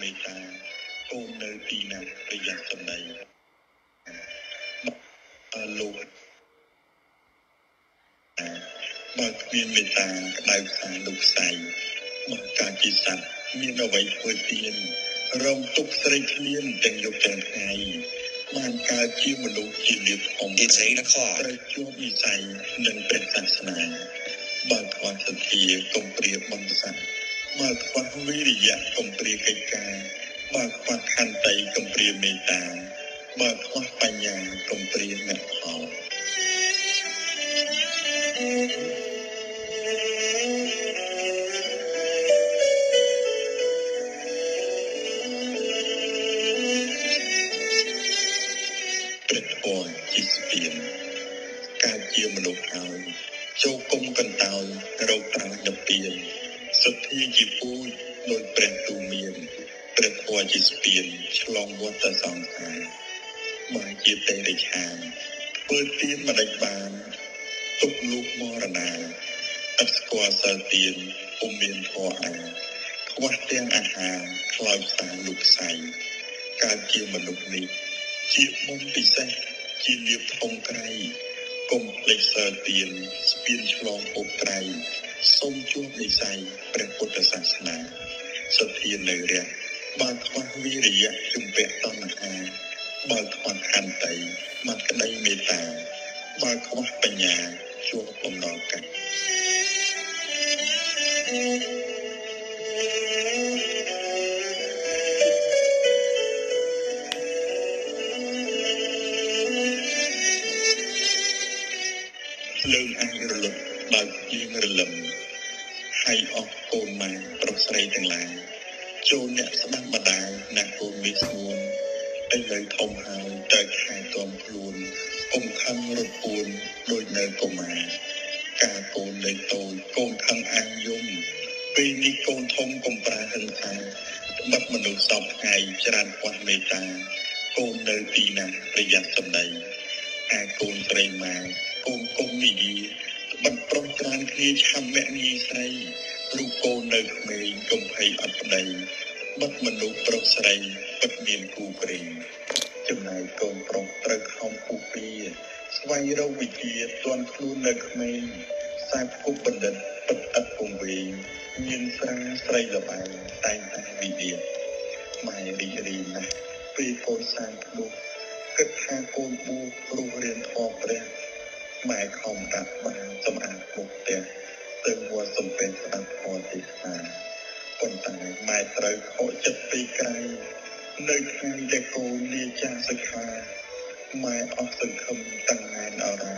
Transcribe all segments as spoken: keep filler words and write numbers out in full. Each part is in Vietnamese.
mê ta ôn nơi tì nạc về dạng tầm này bậc ta lô bậc nguyên mê ta đào ta lục xài bậc ta kỳ sạc miên ở vậy hồi tiên rong tục sợi liên tình dục trần khai bàn ca chiêu một lục chỉ điệp hồng yên giấy đã khỏi trời chúa mì xài nâng bệnh sản sản bậc quan sân thiê công priệp bằng sản bậc quan huy rì dạng công priệp cây ca bậc quan khăn tay công priệp mê ta bậc quan phai nhà công priệp mẹ họ châu công cần tàu râu tàu nhập tiền sắp thi chỉ vui đôi bèn tù miền bèn hoa chỉ tiền long vót ta sòng hàng bài chia tay địch hàng bơi tiền mà địch bàn tục lúc mò rà ấp qua sa tiền ôm miền hoa quát tiếng à hà lòi sang lục say ca chia mà lục nị chia mông bị say chia liệp thông cay công lịch sơ tiền biên long bộc trai sông chúa mì say bèn bột ta sáng sáng sơ tiền lời rẻ bàn thoát vi rỉ dùng vẹn tâm hà bàn thoát hành tẩy mặt đầy mê tà bàn thoát bà nhà chúa bông đỏ cảnh lương ai lục bạc yên lầm hay óc côn mà rốc say thằng là châu nhẹ sắm bát đá nạc côn mít muôn anh lấy thông hào trời khai toàn luôn ông khăn rực buồn đôi nơi cồn mà cả côn lấy tôi côn khăn an dung vì ni côn thông công pra hình ta bắt mình được sọc ngày tràn quan mê ta côn nơi tì nạc về giặt tầm đầy ai côn rây mà ôm công nghỉ bật trong tràn kia chăm mẹ nghi say lúc cô nơi mình không hay ấp đầy bắt mình lúc trong say bất miền cụ bình chừng này còn trong trật không cụ bia quay râu vị kia toàn luôn nơi mình sai cục bình định bất ấp cùng vị nhìn sang say là bài tay tay vị điện mày đi đi nè vì con sang lúc cất hai con bu rung riêng thọ ra mày không đặt ba trong ăn một tiền từng qua sầm bên ăn hoa thì xa còn tại mày tới hội chật tì cây nơi khang để cô lia cha sực hà mày ở từng không tăng ngàn ở ra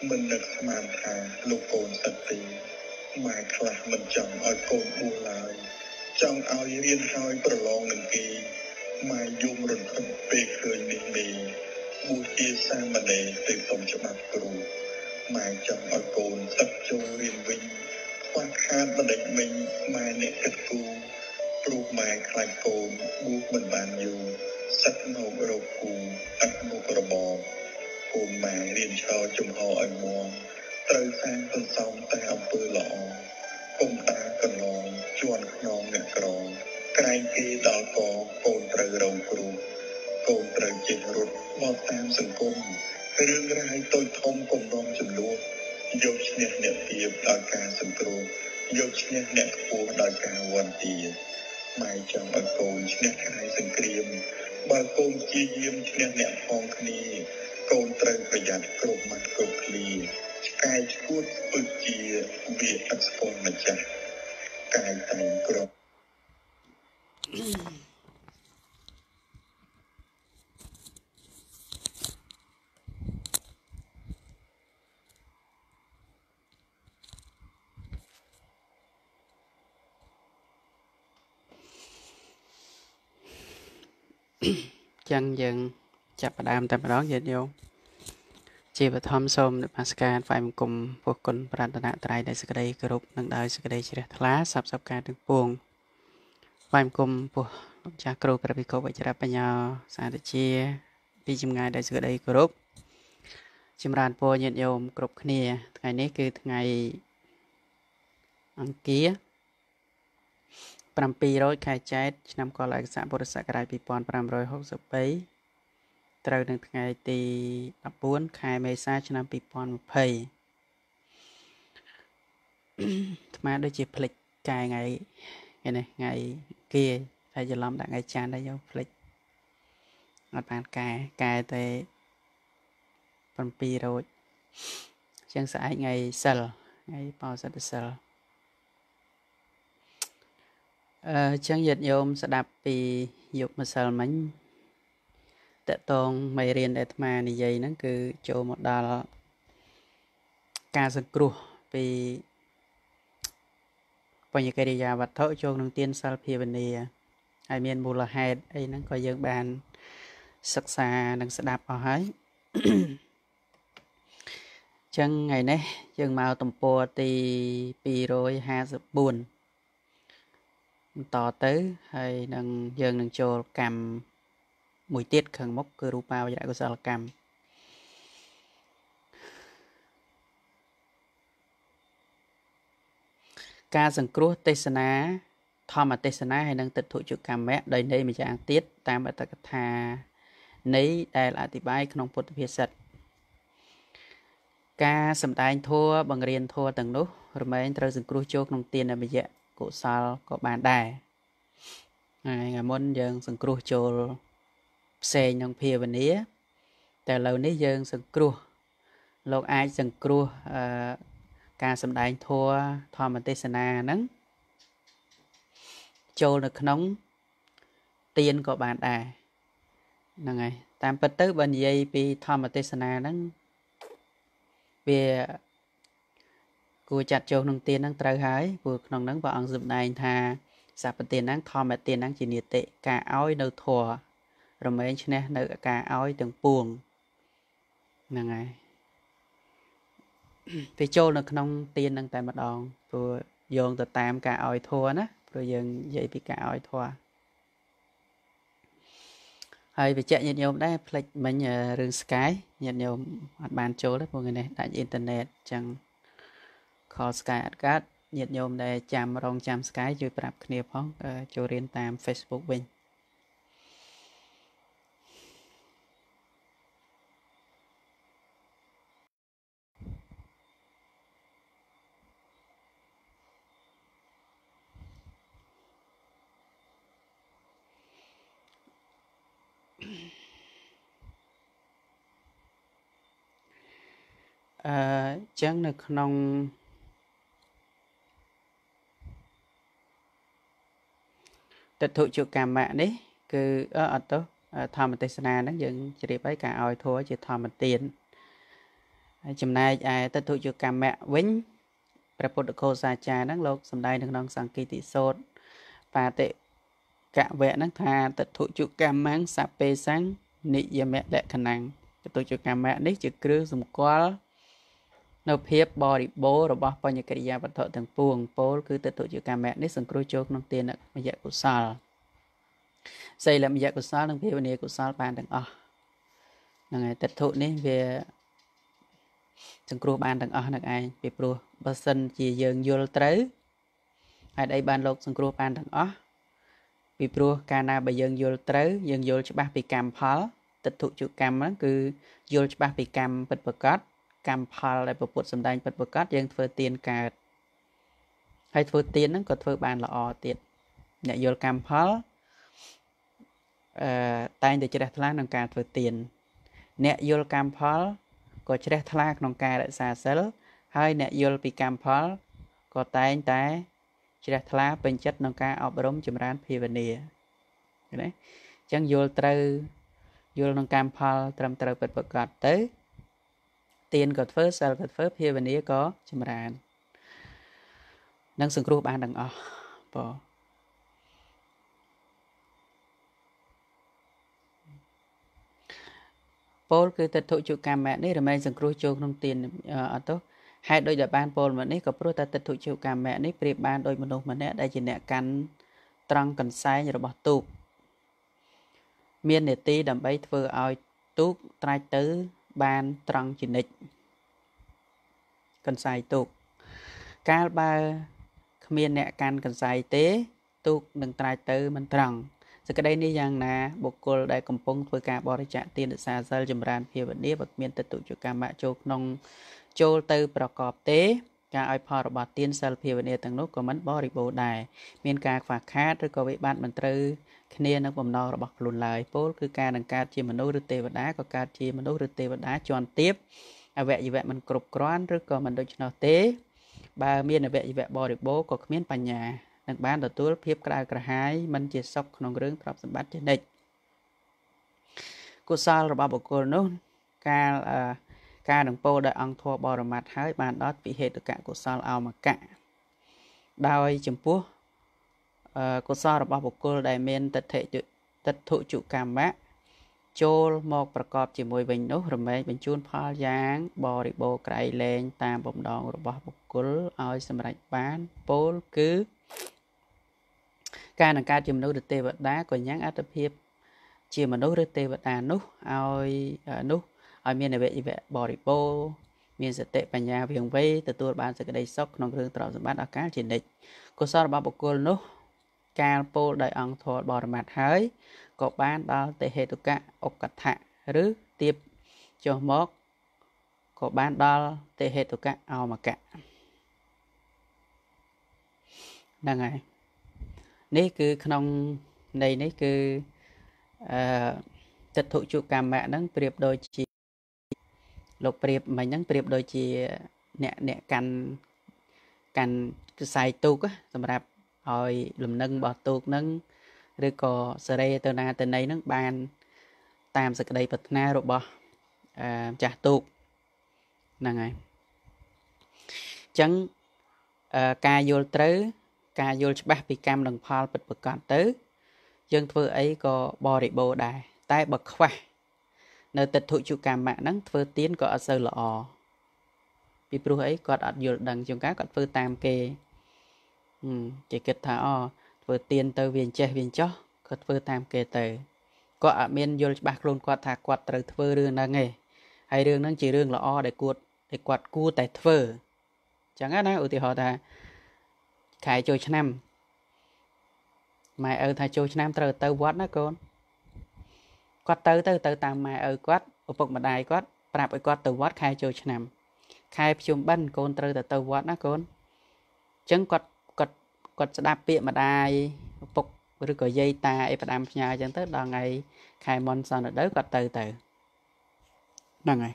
mình được màn thà lục cồn sạch tì mày là mình chẳng ở cồn buông lại trong ao yên hơi bờ lon đừng kỳ mày dùng rừng khẩn về cười niềm mì mua chia sang mà để từ phòng cho mặt cừu mài trong ở cồn tập châu liên vinh khoan khan mà đánh mình mài nẹt cật cù ruột mài khai cồn buộc mình bàn dù sắt màu râu cù tắt một rò bò cồn mài liền cho chùm họ ở mùa trời sang tuần sông ta ông bơi lọ cồn ta cần lò chuồn non ngặt rò cai kia đào cò cồn trời rồng cừu cồn trời trên ruột mò tam sừng côn rương rai tôi thông cùng non chừng lúa dọc nhẹ nhẹ tiệp đòi ca sừng cừu dọc nhẹ nhẹ cua đòi ca hoàn tiệp mai trong ở cồn nhẹ hai sừng kìm bà côn chi diêm nhẹ nhẹ phong kni cồn trời phải giặt cột mặt cột lì cài chuột bự chia bị tắc côn mặt chặt cài tay cột chân dân chập đam tạm đó giờ vô chỉ và thom xôm được Pascal phải cùng vô cùng Pratana Trai đại sự đây group nâng đời sự đây chỉ là sắp sắp cả đường buồn phải cùng của cha group và cô và cha bây giờ sẽ được chia đi chim ngày đại sự đây group chim ran po nhận vô group kia ngày này cứ ngày ăn kia ប្រាំពីររយខែចែកឆ្នាំកលអក្សបុរសករាជ Chẳng dịch nhôm sẽ đạp vì dục mà sờ mánh Tại tôn mày riêng để mà này dây nó cứ cho một đà là Cả sân cửu Vì Bởi như cái đi ra vật thổ cho nông tiên sơ phía bên này Ai miên mù là hai ấy nó có dương bàn Sắc xa nâng sẽ đạp vào hết Chẳng ngày này Chẳng màu tổng bộ thì Vì rồi hai sập buồn tỏ tới hay nâng dân nâng cho cầm mùi tiết khẩn mốc cư rú bao dạy của sao là cầm ca dân cửu tê sân á thò mà tê sân á hay nâng tịch thụ chữ cầm mẹ đời này mình chẳng tiết tam bà ta cách thà nấy đài là tì bái khăn ông phút phía sạch ca sầm tay anh thua bằng riêng thua tầng nút rồi mấy anh trâu dân cửu chốt nông tiên là bây giờ cụ sao có bàn đài ngày muốn dân sừng cua chồ xe nhông phe bên ía từ lâu nấy dân sừng cua lâu ai sừng cua ca sầm đại thua thò mình tê sana nắng chồ được nóng tiền có bàn đài ngày tam bát tứ bên dây pi thò mình tê sana nắng về cú chặt châu nông tiền đang trao hái vừa nông đang vào ăn dụng này thà sạp tiền đang thò mẹ tiền đang chỉ nhiệt tệ cả oi đầu thùa rồi mấy anh chị nè nợ cả oi từng buồng là ngày thì châu là nông tiền đang tại mặt đòn vừa dồn từ tám cả oi thua nữa rồi dừng dậy bị cả oi thua hay về chạy nhiệt nhiều đấy lịch mình ở rừng sky nhiệt nhiều bàn châu đấy mọi người này tại internet chẳng Call Sky at God, nhiệt nhôm để chạm rong chạm Sky dưới bạp khnịp hóng, cho riêng tam Facebook bình. Chẳng được nông tịch thụ chịu cảm mạ đấy cứ ở ở đó thầm tây sơn nó dừng chỉ để bấy cả oi thua chỉ thầm tiền chừng này ai tịch thụ chịu cảm mạ vĩnh protocol sa cha năng lộc sầm đai năng nong sang kỳ tị sốt và tệ cả vẽ năng tha tịch thụ chịu cảm máng sạp pe sáng nị giờ mẹ đệ khả năng tịch thụ chịu cảm mạ đấy chỉ cứ dùng qua nộp hiệp bò đi bố rồi bỏ bao nhiêu cái gì vật thợ từng buồng bố cứ tự tổ chức cả mẹ để sừng cua chốt nông tiền mà dạy của sao xây làm dạy của sao nông tiền này của sao bàn đằng ở là ngày tịch thụ nên về sừng cua bàn đằng ở là ai về pro bơ sân chỉ dừng vô tới ở đây bàn lộc sừng cua bàn đằng ở về pro cana bây dừng vô tới dừng vô cho ba bị cam phá tịch thụ chịu cam đó cứ vô cho ba bị cam bật bật cát cam phal lại bột sầm đan bột bột cát riêng phơi tiền cả hay phơi tiền nó có phơi bàn là o tiền nhận vô cam phal tay để chơi đá thla nòng cà phơi tiền nhận vô cam phal có chơi đá thla nòng cà lại xả sel hay nhận vô bị cam phal có tay anh tay chơi đá thla bên chất nòng cà ở bờm chấm rán phi vấn đề đấy chẳng vô trừ vô nòng cam phal trầm trừ bột bột cát tới tiền gật phớt sao gật phớt phía bên này có chim rán đang sừng cua ban đang ở bỏ pol cứ tịch thụ chịu cảm mẹ đấy rồi mấy sừng cua chôn nông tiền ở tốt hai đôi giờ ban pol mà đấy có pro ta tịch thụ chịu cảm mẹ đấy bề ban đôi một đồng mà đấy đại diện nè cắn trăng cắn sai rồi bỏ tụt miên để ti đầm bay vừa ao tụt trai tứ ban trăng chỉ nịch cần xài tục ca ba miên nẹt can cần xài tế tục đừng trai tư mình trăng sự cái đây ní rằng nè bộ cô đại cầm phong thôi cả bỏ đi trả tiền được xa rời chậm rãi phía bên đĩa bật miên tự tụ cho cả mạ châu nông châu tưประกอบ tế cả ai phò bỏ tiền xa phía bên đĩa tầng nốt của mình bỏ đi bộ đài miên cả phạt khác rồi có bị ban mình tư khi nè nó bầm no bọc lùn lại phố cứ ca đằng ca chim mình nấu rượu tê và đá có ca chim mình nấu rượu tê và đá tròn tiếp à vậy gì vậy mình cột cron rồi còn mình đôi chân nó té bà miên là vậy gì vậy bỏ đi bố có miên bà nhàนักบ้านตัวตัวเพียบกระไรกระหายมันจะซอกขนมเรื่องปรับสมบัติเด็กกุศลระบบบกุลนู้นการการดังโปได้อังทัวบอระมัดให้บ้านดอดพิเหตุกะกุศลเอามากะดาวจมพัวกุศลระบบบกุลได้เมนตัดเถจุตัดถุจุกรรมะโจลหมอกประกอบจิมวยเป็นนู้นหรือไม่เป็นชุนพาวยางบอริโบไกรเลงตามบ่มดองระบบบกุลเอาสมรบ้านโปลคือการนังการจิมโนดเตวดาก็ยังอัตเพียบจิมโนดเตวดานุเอานุเอาเมียนเวจิเวบอริโปเมียนสเตปัญญาเพียงไว้แต่ตัวบ้านจะกระไดซอกนองเรื่องตลอดสมบัติอาการจินเด็กก็สอนบาบกุลนุการโปได้อังทอดบอรมัดหายก็บ้านดาวเตเหตุกะอกกัตถะหรือเตียบโจมกก็บ้านดาวเตเหตุกะเอามากะนั่นไงนี่คือขนมในนี่คือจัตุจุกรรมะนั้นเปรียบโดยจีหลบเปรียบมันนั้นเปรียบโดยจีเนี่ยเนี่ยการการใส่ตุกสำหรับหอยหลุมนึ่งบ่อตุกนั้นหรือก็เสรีตัวนาตัวในนั้นบานตามสกัดใดปัตนาหรือบ่จัตุกนั่นไงจังการโยลตรืการโยลฉบับปีกรรมดังพอลปิดประกอบตื้อยังเธอไอ้ก็บริโภคได้แต่บักขวะเนื้อติดถูกจุกรรมนั้นเธอtiếnก็เสลอปีปลุกไอ้ก็อัดโยลดังจงก้าก็เธอตามเกย์เจ๊กิดท้าเธอtiếnเธอเวียนเจเวียนเจาะก็เธอตามเกย์เธอก็อาเมียนโยลฉบับลงกวาดถากวาดเธอเธอเรื่องนั่งไงไอเรื่องนั้นจีเรื่องละอได้กวดได้กวาดกู้แต่เธอจังงั้นนะอุติหอตาขายโจชน้ำมาเออถ้าโจชน้ำเตอเตอวัดนะคนกัดเตอเตอเตอตามมาเออกัดอุปกรณ์มาได้กัดปรับไอ้กัดเตอวัดขายโจชน้ำขายประชุมบ้านคนเตอเตอเตอวัดนะคนจังกัดกัดกัดจะได้เปลี่ยนมาได้อุปกรณ์หรือก็เยตาไอ้ประดามยาจังเตอดองไอ้ขายมอนซอนเด้อกัดเตอเตอนั่นไง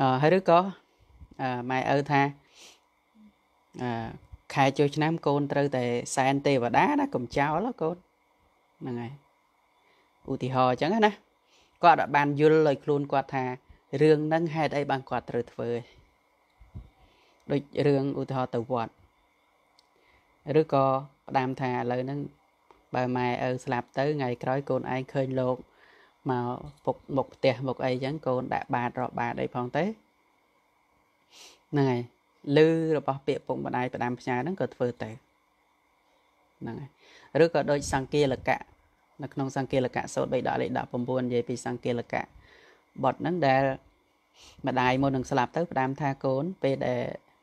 อ่าให้รู้ก็อ่ามาเออถ้าอ่าขายโจชน้ำโกนเตอแต่แซนเตว่าด้านะกลมเจ้าแล้วโกนนั่นไงอุติหอจังนะก็อัดบานยุลเลยคลุนกว่าทาเรื่องนั่งให้ได้บางกว่าเตอเฟยโดยเรื่องอุติหอตะวัดหรือก็ตามทาเลยนั่งใบไม้เออสลับเตอไงคล้อยโกนไอเคยโลกมาปกบกเตะบกไอจังโกนได้บาดรอบาดได้พองเตะนั่นไงลือระบบเปียกปุ่มบันไดประดามพญานั้นเกิดเฟื่อเต๋อนั่นไงหรือก็โดยสังเกตละกะนักนองสังเกตละกะโซดใบดอกเล็ดดอกปมบวนเยปีสังเกตละกะบอดนั้นเดาบันไดโมนังสลับเต๋อประดามทาโกนไปเดา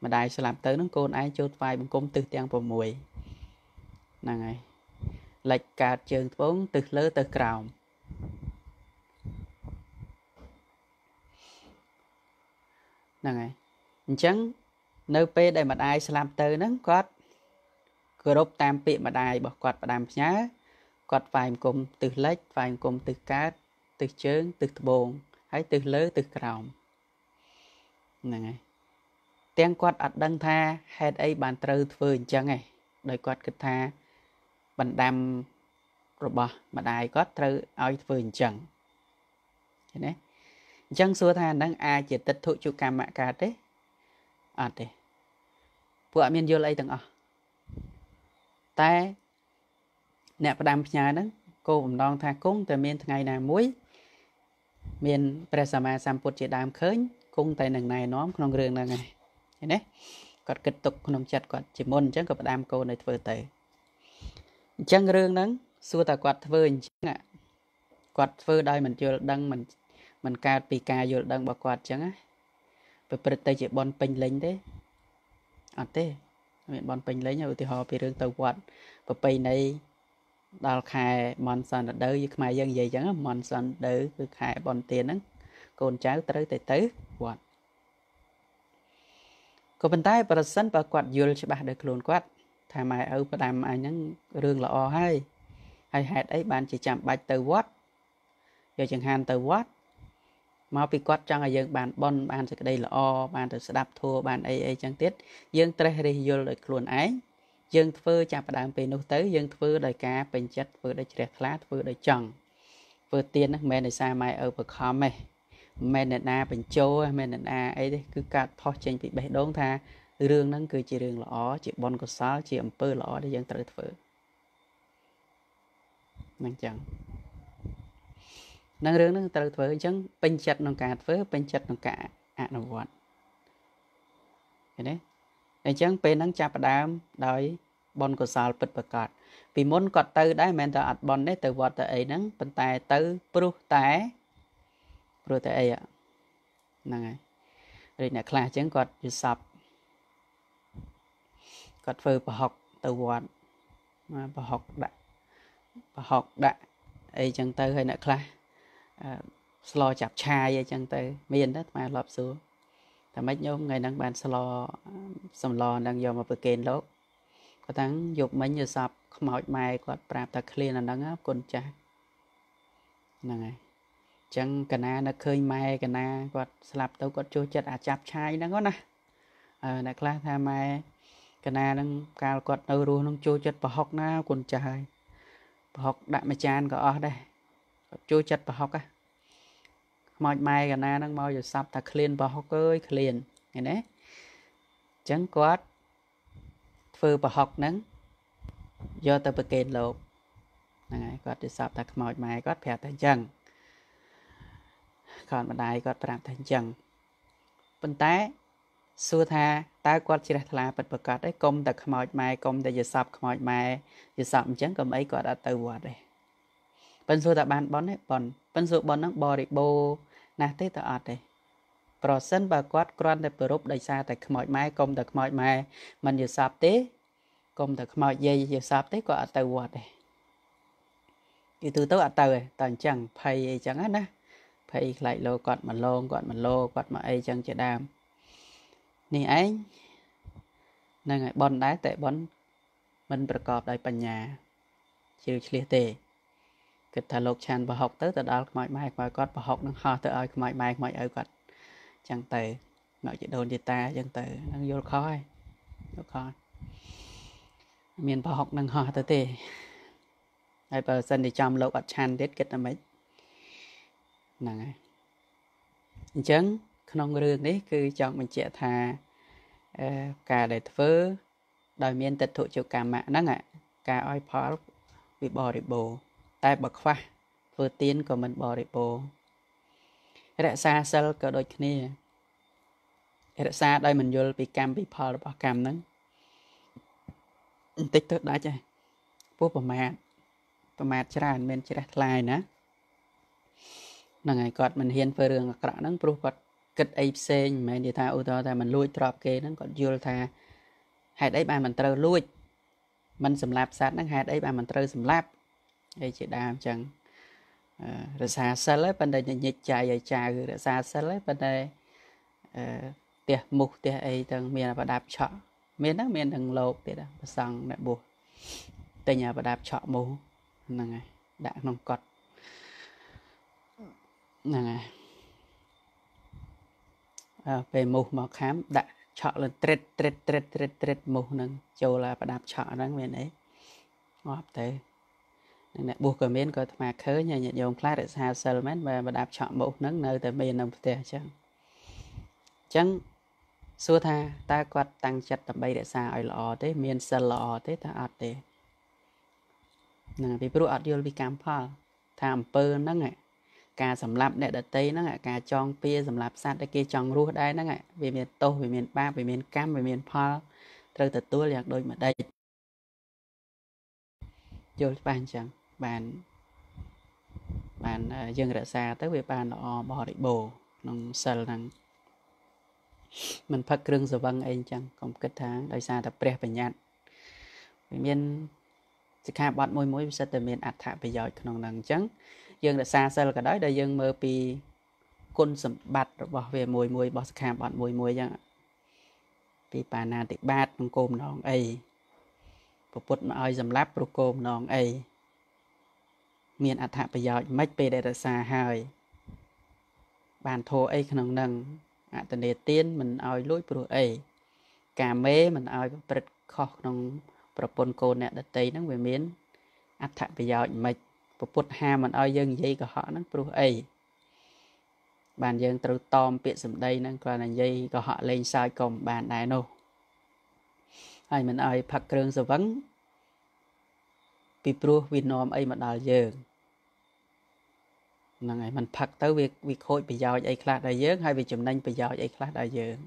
บันไดสลับเต๋อนั้นโกนไอโจดไฟบังกลมตึกเตียงปมมวยนั่นไงหลักกาเชิงป้องตึกเลือตึกกล่าวนั่นไงจังnơi pe đại mặt ai làm tới nắng quạt group tam pị mặt ai bỏ quạt và đam nhá quạt vài cùng từ lách vài cùng từ cá từ chớn từ bồn hay từ lớ từ còng này tiếng quạt ắt đăng tha hết ấy bàn trừ phơi chẳng này đời quạt kịch tha bàn đam rồi bỏ mặt ai quạt trừ ai phơi chẳng thế này chẳng xưa tha nắng ai chỉ tịch thụ chu cam mạ cá đấy à thế vợ miền vô lấy từng à tại nè bà đam nhà đó cô cũng đong tha cúng từ miền ngày nào muối miền Prasama Samput chỉ đam khơi cúng tại nằng này nó không rừng là ngày thế đấy còn kết tục không chặt còn chỉ môn chứ còn bà đam cô này vừa tới chẳng rừng nắng xua ta quạt vừa chẳng ạ quạt vừa đây mình chưa đăng mình mình cà pì cà vừa đăng bỏ quạt chẳng áเปิดเปิดใจจีบบอลเป็นเล่นได้อ่ะเต้ miền Ban Bình lấy nhau thì họ bị rừng tàu quật và Bình này đào khai mòn sàn ở đây mà dân dễ dàng mòn sàn đỡ được khai bọn tiền nắng còn cháu tới tới tới quật có bên tay và sân và quật dừa cho bạn được luôn quật thay mày ở và làm ai những rừng là o hay hay hạt ấy bạn chỉ chạm bạch tàu quật giờ chẳng hạn tàu quật mà bị quát chẳng là dân bàn bon bàn từ đây là o bàn từ sẽ đạp thua bàn ấy ấy chẳng tiết dân trai đây vô lại luôn ấy dân phơi chạm vào đám về nô tới dân phơi đời cá bình chất vừa đời trẻ lát vừa đời chồng vừa tiền nó men này xa mai ở vực khó mày men này na bình châu men này na ấy đấy cứ cả thọ trên bị bể đốn tha rương nắng cười chỉ rương là o chỉ bon có sáu chỉ ẩm pơ là o để dân trai phơi năng chẳng năng rương năng tự phơi chẳng bình chặt nông cả phơi bình chặt nông cả ăn nông vặt thế đấy anh chẳng bên năng chạp đám đói bon của sao bật bật cọt vì muốn cọt từ đấy men ta ăn bon đấy từ vặt từ ấy năng bên tai từ pru tai pru từ ấy ạ năng này rồi nè khai chẳng cọt như sập cọt phơi bỏ học từ vặt mà bỏ học đã bỏ học đã ấy chẳng tới hơi nặng là slo chạp chai ấy chẳng tới miền đất mà lọp xuống thà mấy nhóm ngày đang bàn slo sầm lò đang dòm mà bự kén lố có thằng dục mấy như sập không hỏi mai có prap ta clean là đang áp cồn chai này chẳng cả na nó khơi mai cả na có slap tao có chua chặt à chạp chai đang có nè nặng là thà mai cả na đang cao có đầu ruồi đang chua chặt và học na cồn chai học đại mà chan có ở đây chui chặt vào học á mọi mai gần na đang mau giờ sắp ta clean vào học ơi clean này đấy chẳng quát phơi vào học nắng do ta bực kẹt lộ này quát giờ sắp ta mọi mai quát phèn thành chăng còn bên này quát làm thành chăng bên té xưa tha ta quát chỉ là bật bật cọt đấy công ta mọi mai công ta giờ sập mọi mai giờ sập chẳng cầm ấy cọt đã từ quạt đây bên xưa ta ban bón đấy bón bên xưa bón nó bò đi bô nè thế ta ọt đây pro sân bà quát quan để bờ rúp đầy xa ta mọi mai công ta mọi mai mình giờ sập té công ta mọi dây giờ sập té cọt từ quạt đây từ từ tới ọt từ rồi toàn chẳng phay chẳng hết nè phay lại lô cọt mà lô cọt mà lô cọt mà ấy chẳng chả đam nè anh nè ngày bon đá tệ bon mìnhประกอบ ដោយបញ្ញាជាឆ្លៀសទេគិតថាលោកឆានបោះហុកទៅទៅដល់ខ្មោចម៉ែខ្មោចគាត់បោះហុកនឹងហោះទៅឲ្យខ្មោចម៉ែខ្មោចឪគាត់ចឹងទៅមកជាដូនជាតាចឹងទៅនឹងយល់ខុសហើយយល់ខុសមានបោះហុកនឹងហោះទៅទេហើយបើសិនជាចាំលោកអត់ឆានទៀតគិតថាម៉េចហ្នឹងហើយអញ្ចឹងក្នុងរឿងនេះគឺចង់បញ្ជាក់ថាការដែលធ្វើដោយមានទិដ្ឋិជកម្មៈហ្នឹងការឲ្យផលវិបរិបូរតែបើខ្វះធ្វើទានក៏មិនបរិបូររក្សាសិលក៏ដូចគ្នារក្សាដោយមិនយល់ពីកម្មពីផលរបស់កម្មហ្នឹងបន្តិចទៅដាច់ហើយពោះប្រមាថប្រមាថច្រើនមានជ្រះថ្លាយណាហ្នឹងហើយគាត់មិនហ៊ានធ្វើរឿងអាក្រក់ហ្នឹងព្រោះគាត់គិតអីផ្សេងមិនមែននិយាយថាឧទាហរណ៍ថាមិនលួចទ្រព្យគេហ្នឹងគាត់យល់ថាហេតុអីបានមិនត្រូវលួចមិនសម្លាប់សត្វហ្នឹងហេតុអីបានមិនត្រូវសម្លាប់អីជាដើមអញ្ចឹងរសាសិលហ្នឹងតែញិចចាយឲ្យចៅរសាសិលហ្នឹងតែអឺផ្ទះមុខផ្ទះអីទាំងមានប្រដាប់ឆក់មានហ្នឹងមានទាំងលោកទៀតប្រសង់អ្នកបុះតែញ៉ាប្រដាប់ឆក់មុខហ្នឹងហើយដាក់ក្នុងកត់ហ្នឹងហើយពេលមូសមកខាំដាក់ឆក់លឹងត្រិតត្រិតត្រិតត្រិតត្រិតមូសនឹងចូលឡាប្រដាប់ឆក់ហ្នឹងមានអីអត់ទេនឹងអ្នកបុះក៏មានក៏អាត្មាឃើញហើយញាតិញោមខ្លះរក្សាសិលមែនបើប្រដាប់ឆក់មូសហ្នឹងនៅតែមាននៅផ្ទះអញ្ចឹងអញ្ចឹងសួរថាតើគាត់តាំងចិត្តដើម្បីរក្សាឲ្យល្អទេមានសិលល្អទេតើអត់ទេហ្នឹងពីព្រោះអត់យល់ពីកម្មផលថាអំពើហ្នឹងឯងការសម្លាប់អ្នកដតីហ្នឹងការចងពៀសម្លាប់សត្វដែលគេចង់រស់ដែរហ្នឹងវាមានទោសវាមានបាបវាមានកម្មវាមានផលត្រូវទទួលយ៉ាងដូចម្ដេចយល់ច្បាស់អញ្ចឹងបានបានយើងរក្សាទៅវាបានល្អបរិបូរក្នុងសិលហ្នឹង mình phát cương sờ băng ấy chẳng còn kết tháng đời xa tập bè phải nhạt vì miền chỉ khai bọn môi mối sẽ từ miền ạt thả bây giờ còn đang trắng dương đã xa xa là cả đó đời dương mơ pi côn sầm bạt bỏ về môi môi bỏ khai bọn môi môi chẳng vì bà na tịch bát con côm nòng ấy bộ phốt mà ai dầm láp pro côm nòng ấy miền ạt thả bây giờ mấy pe để đời xa hơi bàn thô ấy còn đang à từ đề tiên mình ao lối pro ấy cà mê mình ao bật khó nòngประปนโกเนี่ยดัดใจนั่งเวียนเมียนอัฐประโยชน์ไม่ประปุ่นหามันเอายังยัยกับเขานั่งปลุกเออบานยังตรูตอมเปียกสมได้นั่งกลางยัยกับเขาเล่นสายกลมบานได้โน่ไอ้มันเอาผักเครื่องสวังปีปลุกวินอมไอ้มันเอายังนั่งไอ้มันผักเต้าวิวิโคตรประโยชน์ไอ้คลาดได้เยอะให้ไปจมนั่งประโยชน์ไอ้คลาดได้เยอะ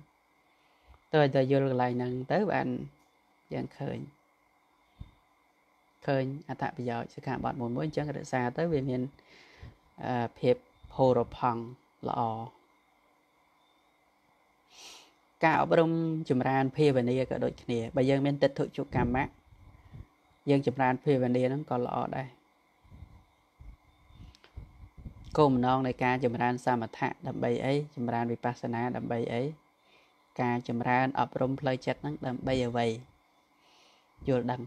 ตัวได้เยอะอะไรนั่งเต้าอันยังเคยkhơi à tại bây giờ sẽ cả bọn muốn muốn chân được xa tới về miền phép hồ rập hằng lọ cạo bông chùm ran phê về đây cả đội kia bây giờ miền tết thượng chụp cam mát dân chùm ran phê về đây nó còn lọ đây cùng non này ca chùm ran sao mà thạ đầm bầy ấy chùm ran vipassana đầm bầy ấy ca chùm ran ở bông plei chết nó đầm bầy ở vậy vừa đằng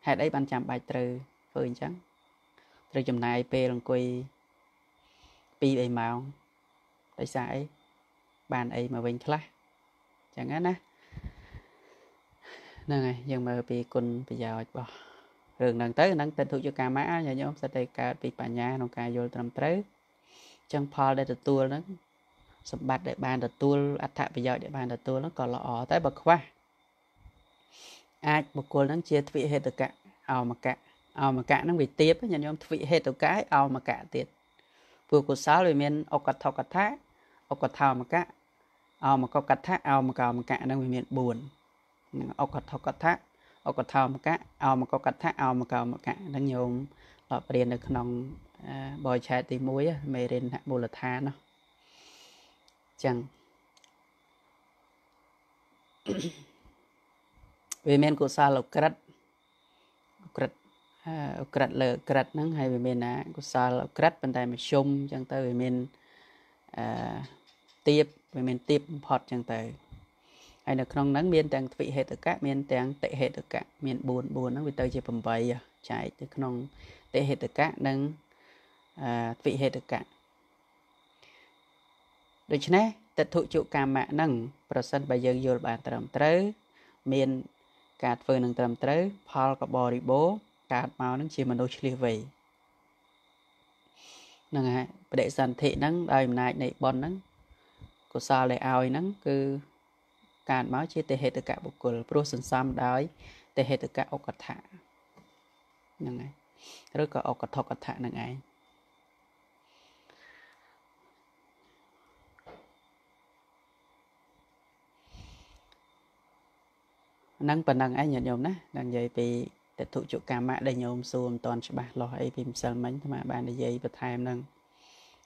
hay đấy ban chạm bài từ phơi trắng từ chùm này pe lồng quỳ pi đầy màu đầy sải bàn ấy mà vinh khá chẳng hạn á nè này nhưng mà pi côn bây giờ bỏ rừng đằng tới đằng tên thuộc cho cà má nhà nhóm sẽ đây cà pi bà nhà nông cà vô làm tới chẳng pha để được tua nó sập bát để bàn được tua ắt thạ bây giờ để bàn được tua nó còn lọ tới bậc qua ai một cô đang chia vị hết tất cả ao mà cả ao mà cả nó bị tiếp nhà nhóm vị hết tất cả ao mà cả tiệt vừa của sáu rồi miền ao cật thao cật thác ao cật thao mà cả ao mà có cật thác ao mà cào mà cả đang bị miền buồn ao cật thao cật thác ao cật thao mà cả ao mà có cật thác ao mà cào mà cả đang nhôm lọt bề được nòng bòi chè tí muối mề lên hạ bồ lạt than nó chẳng về men của sa lộc cật, cật, cật lợ cật nắng hay về men á của sa lộc cật bên đây mà xung chẳng tới về men tiếp về men tiếp phật chẳng tới hay là trong nắng men tàng vị hệ tất cả men tàng tệ hệ tất cả men buồn buồn nắng về tới chỉ phẩm bảy à chạy từ trong tệ hệ tất cả nắng vị hệ tất cả được chứ nè tật thụ trụ cam mạ nắng percent bây giờ vô bàn tầm tới men cả phơi nắng tầm tới, pha cặp bò đi bố, cả màu nắng chiều mình đôi chia về, nè ngài, để sản thị nắng đời mình này này bon nắng, của sao lại ao nắng cứ cả máu chia tề hệ tất cả bộ cồn, pro sơn sam đói, tề hệ tất cả ốc cật thả, nè ngài, rồi cả ốc cật thọc cật thả nè ngài, năng phần năng ai nhận nhôm nè năng dây bị tịch thụ trụ cà mạ đầy nhôm xuồng toàn sẽ bạc lò ấy phim sơn mến mà bạn để dây vật hai năng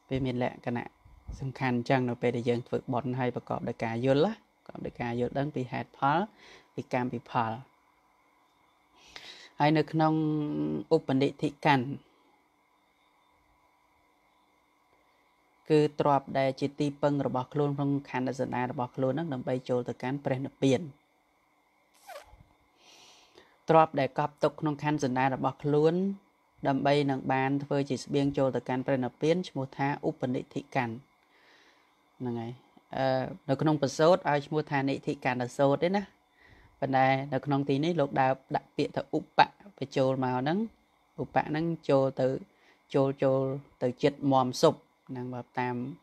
về miền lệ cả nè sung khăn chăng nó về để dân vượt bọn hay và cọp đại cà vô lá cọp đại cà vô đắng bị hạt phá bị cam bị phá ai nước nông ốp vấn đề thị cản cứ trọp đại chỉ ti bưng rồi bạc luôn không khăn đã dần ai rồi bạc luôn nó nằm bay trôi từ cán bền biển trọp để cọp tục nông khăn dân đại đã bọc luôn đầm bay nặng bàn thôi chỉ biên châu từ can phải nộp biến mua tha úp vấn đề thị cản này nó không bật sốt ai mua tha nị thị cản là sốt đấy nè vấn đề nó không tí nấy lục đào đặc biệt là úp bạ về châu màu nắng úp bạ nắng châu từ châu châu từ chết mòm sụp nàng bập tam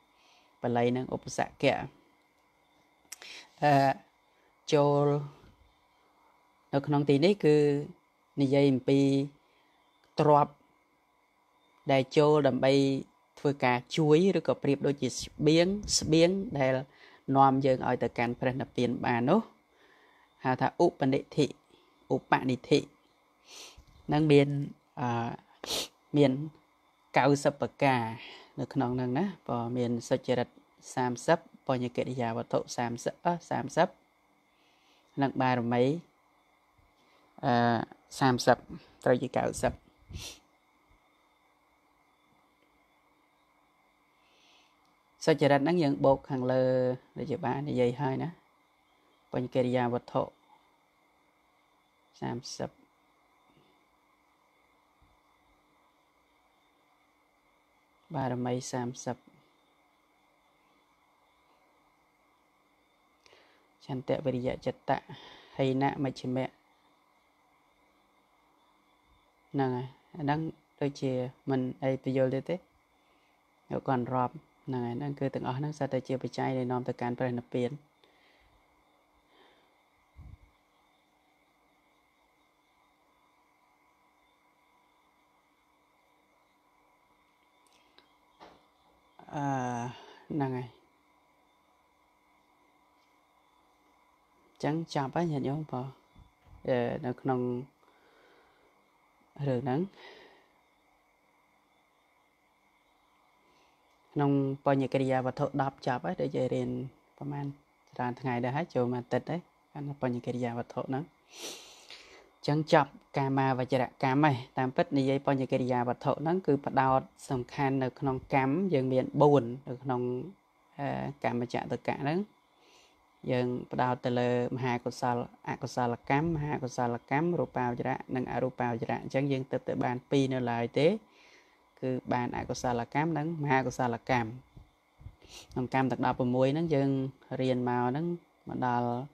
và lấy nàng úp dạ kẹt châu nó không tin đấy cứ như vậy mình bị trộp đại châu đầm bay vừa cả chuối rồi có bịp đôi chỉ biếng biếng đại nom dường ở từ cản phải nạp tiền bà nó hà thà úp bạn địa thị úp bạn địa thị năng biên miền cao sấp bậc cả nó không năng đó bỏ miền sơ chế đặt sam sấp bỏ những cái gì vào tụ sám sám sấp nặng ba rồi mấy sám sấp rồi chỉ cạo sấp sau giờ đặt năng lượng bột hàng lơ để chữa ba để dây hơi nữa bỏ những cái gì vào tụ sám sấp ba rồi mấy sám sấp chăn tệ về địa chật tạ hay nạ mà chị mẹ nè đang đôi chia mình ai bây giờ lên tết nếu còn rộp nè đang cứ từng ở đang sao tay chia bị cháy để nom từ cán về nạp biến à nè chẳng chạm bá nhận nhau vào nó còn rửa nắng nông bao nhiêu cái gì và thợ đạp chạm ấy để dạy đến phần ăn ra ngày đã hết chiều mà tết đấy ăn bao nhiêu cái gì và thợ nắng chẳng chạm cà ma và chả cám này tam phết này dây bao nhiêu cái gì và thợ nắng cứ bắt đầu sầm khan được nông cám dường miệng buồn được nông cám mà chạm tất cả đấy dân bắt đầu từ lời hai con sao à con sao là cám hai con sao là cám rùa bao giờ đã nâng à rùa bao giờ đã chẳng dân từ từ bàn pi nữa là thế cứ bàn à con sao là cám nâng hai con sao là cam nâng cam đặc đào bờ muối nâng dân riêng màu nâng mà đào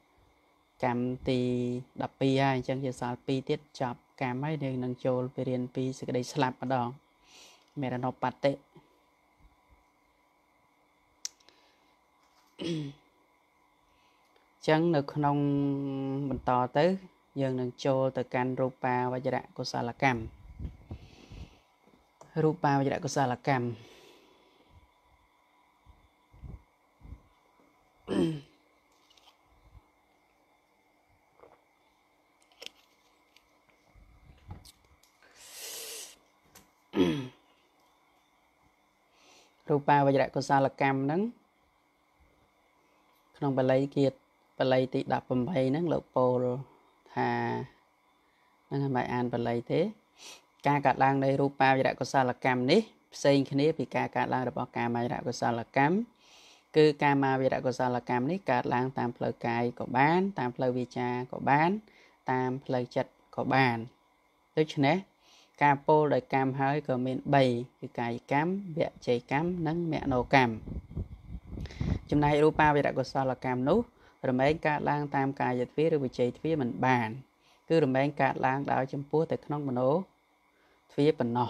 cam thì đập pi ai chẳng dân sao pi tiết chọc cam ấy nên nâng trôi riêng pi sẽ đây slap bắt đầu mẹ đã nộp bát tệ chẳng được nông mình to tới dân đừng cho từ can rupa và giai đoạn của sa la cam rupa và giai đoạn của sa la cam rupa và giai đoạn của sa la cam nắng không phải lấy kiệt và lấy thì đập bầm bay nắng lộc pol thà nắng bài an và lấy thế ca cả lang đây rupa vậy đại có sao là cam ní xây cái ní vì ca cả lang được bao cam vậy đại có sao là cam cứ cam mà vậy đại có sao là cam ní cả lang tam phơi cài có bán tam phơi vi cha có bán tam phơi chật có bàn tức thế cam pol đời cam hơi có miền bầy thì cài cam bẹ chạy cam nắng mẹ nấu cam trong này rupa vậy đại có sao là cam nú rồi mấy cả lang tam cả giật phía rồi bị chạy phía mình bàn cứ rồi mấy cả lang đảo chấm púa từ khăn mình ố phía mình nọ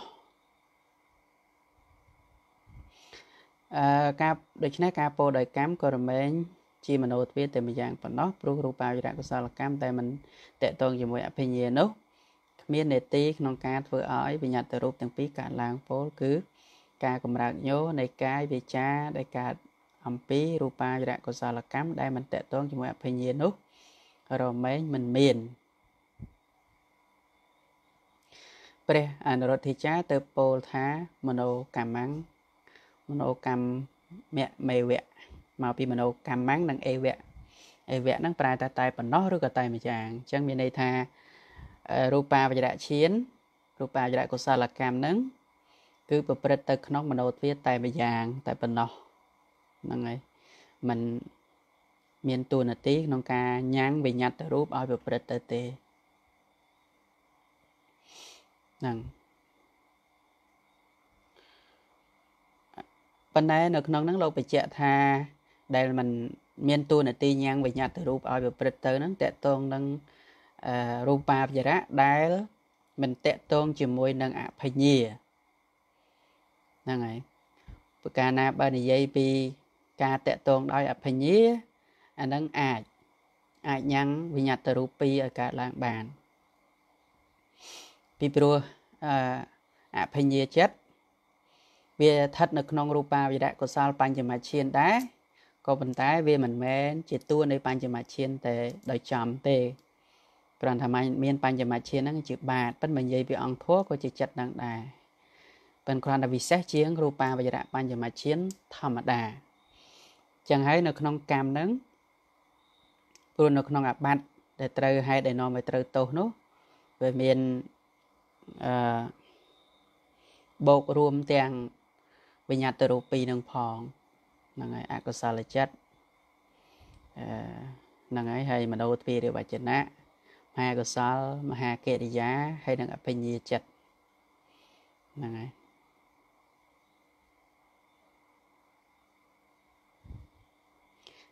cáp được chứ này cáp po đời cám rồi mấy chi mình ố phía từ mình dạng phần nọ pru pru bao giờ đã có sao là cám tại mình tệ toàn gì mỗi áp hình gì nữa miếng nề tí non cá vừa ói bị nhặt từ rụp từng phía cả lang phố cứ cá cũng ra nhố này cá bị cha đây cá âm pi rupa vậy có sao là cám đây mình tệ toán cho mọi người nhìn nút rồi mấy mình miền pre anh rồi thì cha từ pol thá mano cam mắng mano cam mẹ mày vẽ màu pi mano cam mắng đang e vẽ e vẽ đang prai tay tay còn nó rất là tay mà chàng chẳng miền đây tha rupa vậy đã chiến rupa vậy có sao là cam nắng cứ pre từ nó mano phía tay mà chàng tay còn nó năng mình miền tu nè tí nông ca nhang về nhặt từ rúp ao về bờ tê năng bên đây được nông nắng lâu bị chẹt tha đây là mình miền tu nè tí nhang về nhặt từ rúp ao về bờ tê nắng tẹt tôn nâng rúp ba giờ đó đây mình tẹt tôn chỉ môi nâng áp hay nhìa năng ấy cả na bên này dây pi ca tệ tôn đói ập hình nhé anh đang ai ai nhắn vì nhà từ pi ở cả làng bàn pi pro ập hình nhé chết về thật được non rupa vì đại có sao pan chỉ mà chiên đá có vận tải về mình men chỉ tua nơi pan chỉ mà chiên tề đời chậm tề còn tham anh miền pan chỉ mà chiên nó chỉ bạt bất mình dây bị ăn thuốc có chỉ chặt nặng đà bên quan là vì xét chiến rupa và giai đoạn ban giờ mà chiến thầm đà chẳng hay nó không cam nắng, rồi nó không áp bát để trừ hay để nó mới trừ tổ nó về miền bột rùm tiền về nhà từ rupi nương phong nàng ấy ác sa là chết nàng ấy hay mà đâu thì đều bài chết nã hai cơ sở mà hai kệ đi giá hay đang ở bên nhà chết nàng ấy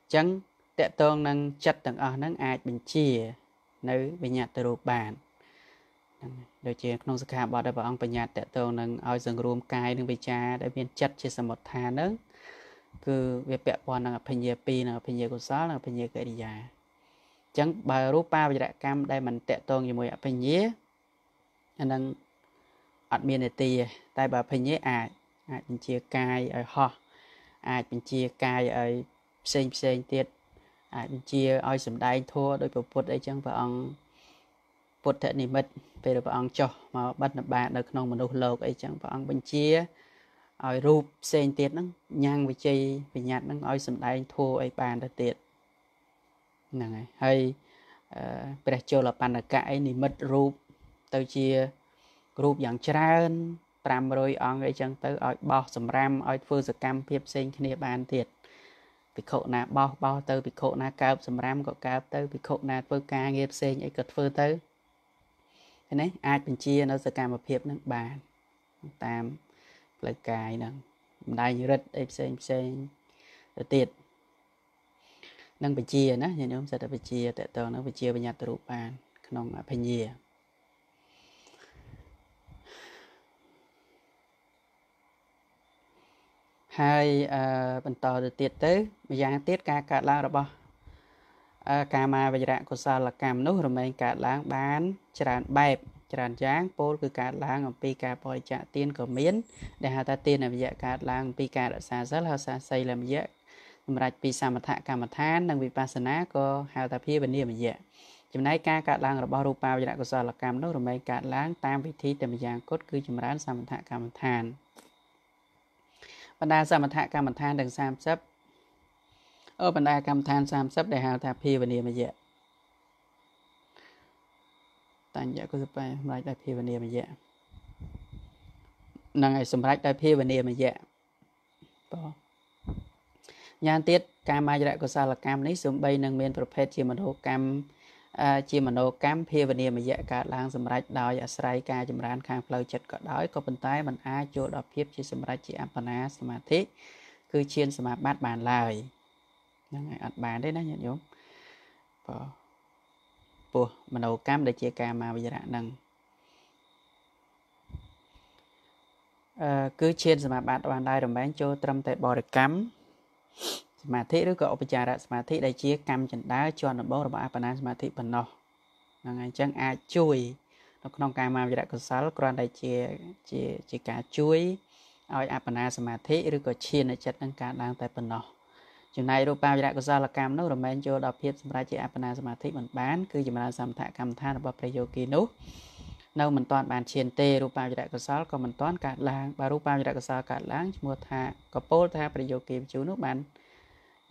chẳng tệ tương năng chất tầng ở năng ai bình chia nữ bên nhà từ ruột bàn điều chỉnh nông sản hạ bỏ đại bảo ông bên nhà tệ tương năng ao rừng rùm cài đường về cha đại biến chất chia sẻ một thà nữa cứ việc bẹp bòn năng ở bên nhà pi năng ở bên nhà cơ sở năng ở bên nhà kệ đi giá chẳng bà rùa pa bây giờ đại cam đại mình tệ tương như mùi ở bên nhà năng ở miền này tì tại bà bên nhà ai ai bình chia cài ở ho ai bình chia cài ở xem xem tiệt ai chia ai sầm đai thua đôi bộ phật ấy chẳng phải ông phật thể niệm mật về được ông cho mà bắt nạp bạn được non mà nô lộc ấy chẳng phải ông bên chia ai rụp xem tiệt nó nhang về chơi về nhạt nó ai sầm đai thua ai bàn đã tiệt này hay bây giờ là bàn là cái niệm mật rụp tao chia rụp dạng trơn pram rồi ông ấy chẳng tới ai bao sầm ram ai phơi sờ cam phép xem cái niệm bàn tiệt bị khổ na bao bao tới bị khổ na cao sầm ram có cao tới bị khổ na phơi ca nghiệp xe nhảy cật phơi tới thế này ai bên chia nó sẽ cả một hiệp năng bàn tam lại cài năng đại như rất em xe em xe tiệt năng bên chia nữa nhà nhóm sẽ được bên chia tại tờ nó bên chia bên nhà tờ đủ bàn nông ở bên nhà hai bản tờ được tiết tới bây giờ tiết ca cả lá rồi bao cà ma bây giờ của sao là cam nốt rồi mình cả lá bán tràn bẹp tràn dáng pol cứ cả lá ngọc pi cà bồi chạ tiên của miến để hà ta tiên là bây giờ cả lá pi cà đã xa rất là xa xây làm dễ mình đặt pi xa mà thạ cà mà than đang bị pasana có hà ta phi bên này bây giờ chừng nay ca cả lá rồi bao rupa bây giờ của sao là cam nốt rồi mình cả lá tam vị thí tầm bây giờ cốt cứ chừng rán xa mà thạ cà mà than bản đa sa mật hạ cam mật than đằng sam sấp ở bản đa cam than sam sấp để hào tháp phi và niệm vậy tàn dạ có giúp ai lại đại phi và niệm vậy năng ngày sum lại đại phi và niệm vậy nhàn tiết cam mai đại có sao là cam nấy sum bay năng miền prophet chia mật hồ cam chia mật hồ cam phi và niệm vậy cả lang sum lại đòi ở sài ca chấm ran khang phơi chật cọ đói có bên tay mình ai chỗ đọc tiếp chia sum lại chia apana sma thế cứ chiên sum bát bàn lời năng ngày ạt bàn đấy đó nhận nhúng bùa mật hồ cam để chia cam mà bây giờ năng cứ chiên sum bát bàn lời đồng bánh chỗ trâm tại bò được cắm mà thế đó cậu bây giờ đã mà thế đây chia cam chỉnh đá cho nó bớt là bà panang mà thế phần nào ngày chẳng ai chui nó không cam mà bây giờ có sáu con đây chia chia chia cả chui oi apana mà thế rồi có chia này chặt đang cả đang tại phần nào chiều nay đâu bao giờ có sáu là cam nó rồi mình cho đọc tiếp ra chia apana mà thế mình bán cứ gì mà làm thạ cam than và prayogi nốt nâu mình toàn bàn chiên tê đâu bao giờ đại có sáu còn mình toàn cả làng bà đâu bao giờ đại có sáu cả làng mua thạ có pol thạ prayogi chú nốt bàn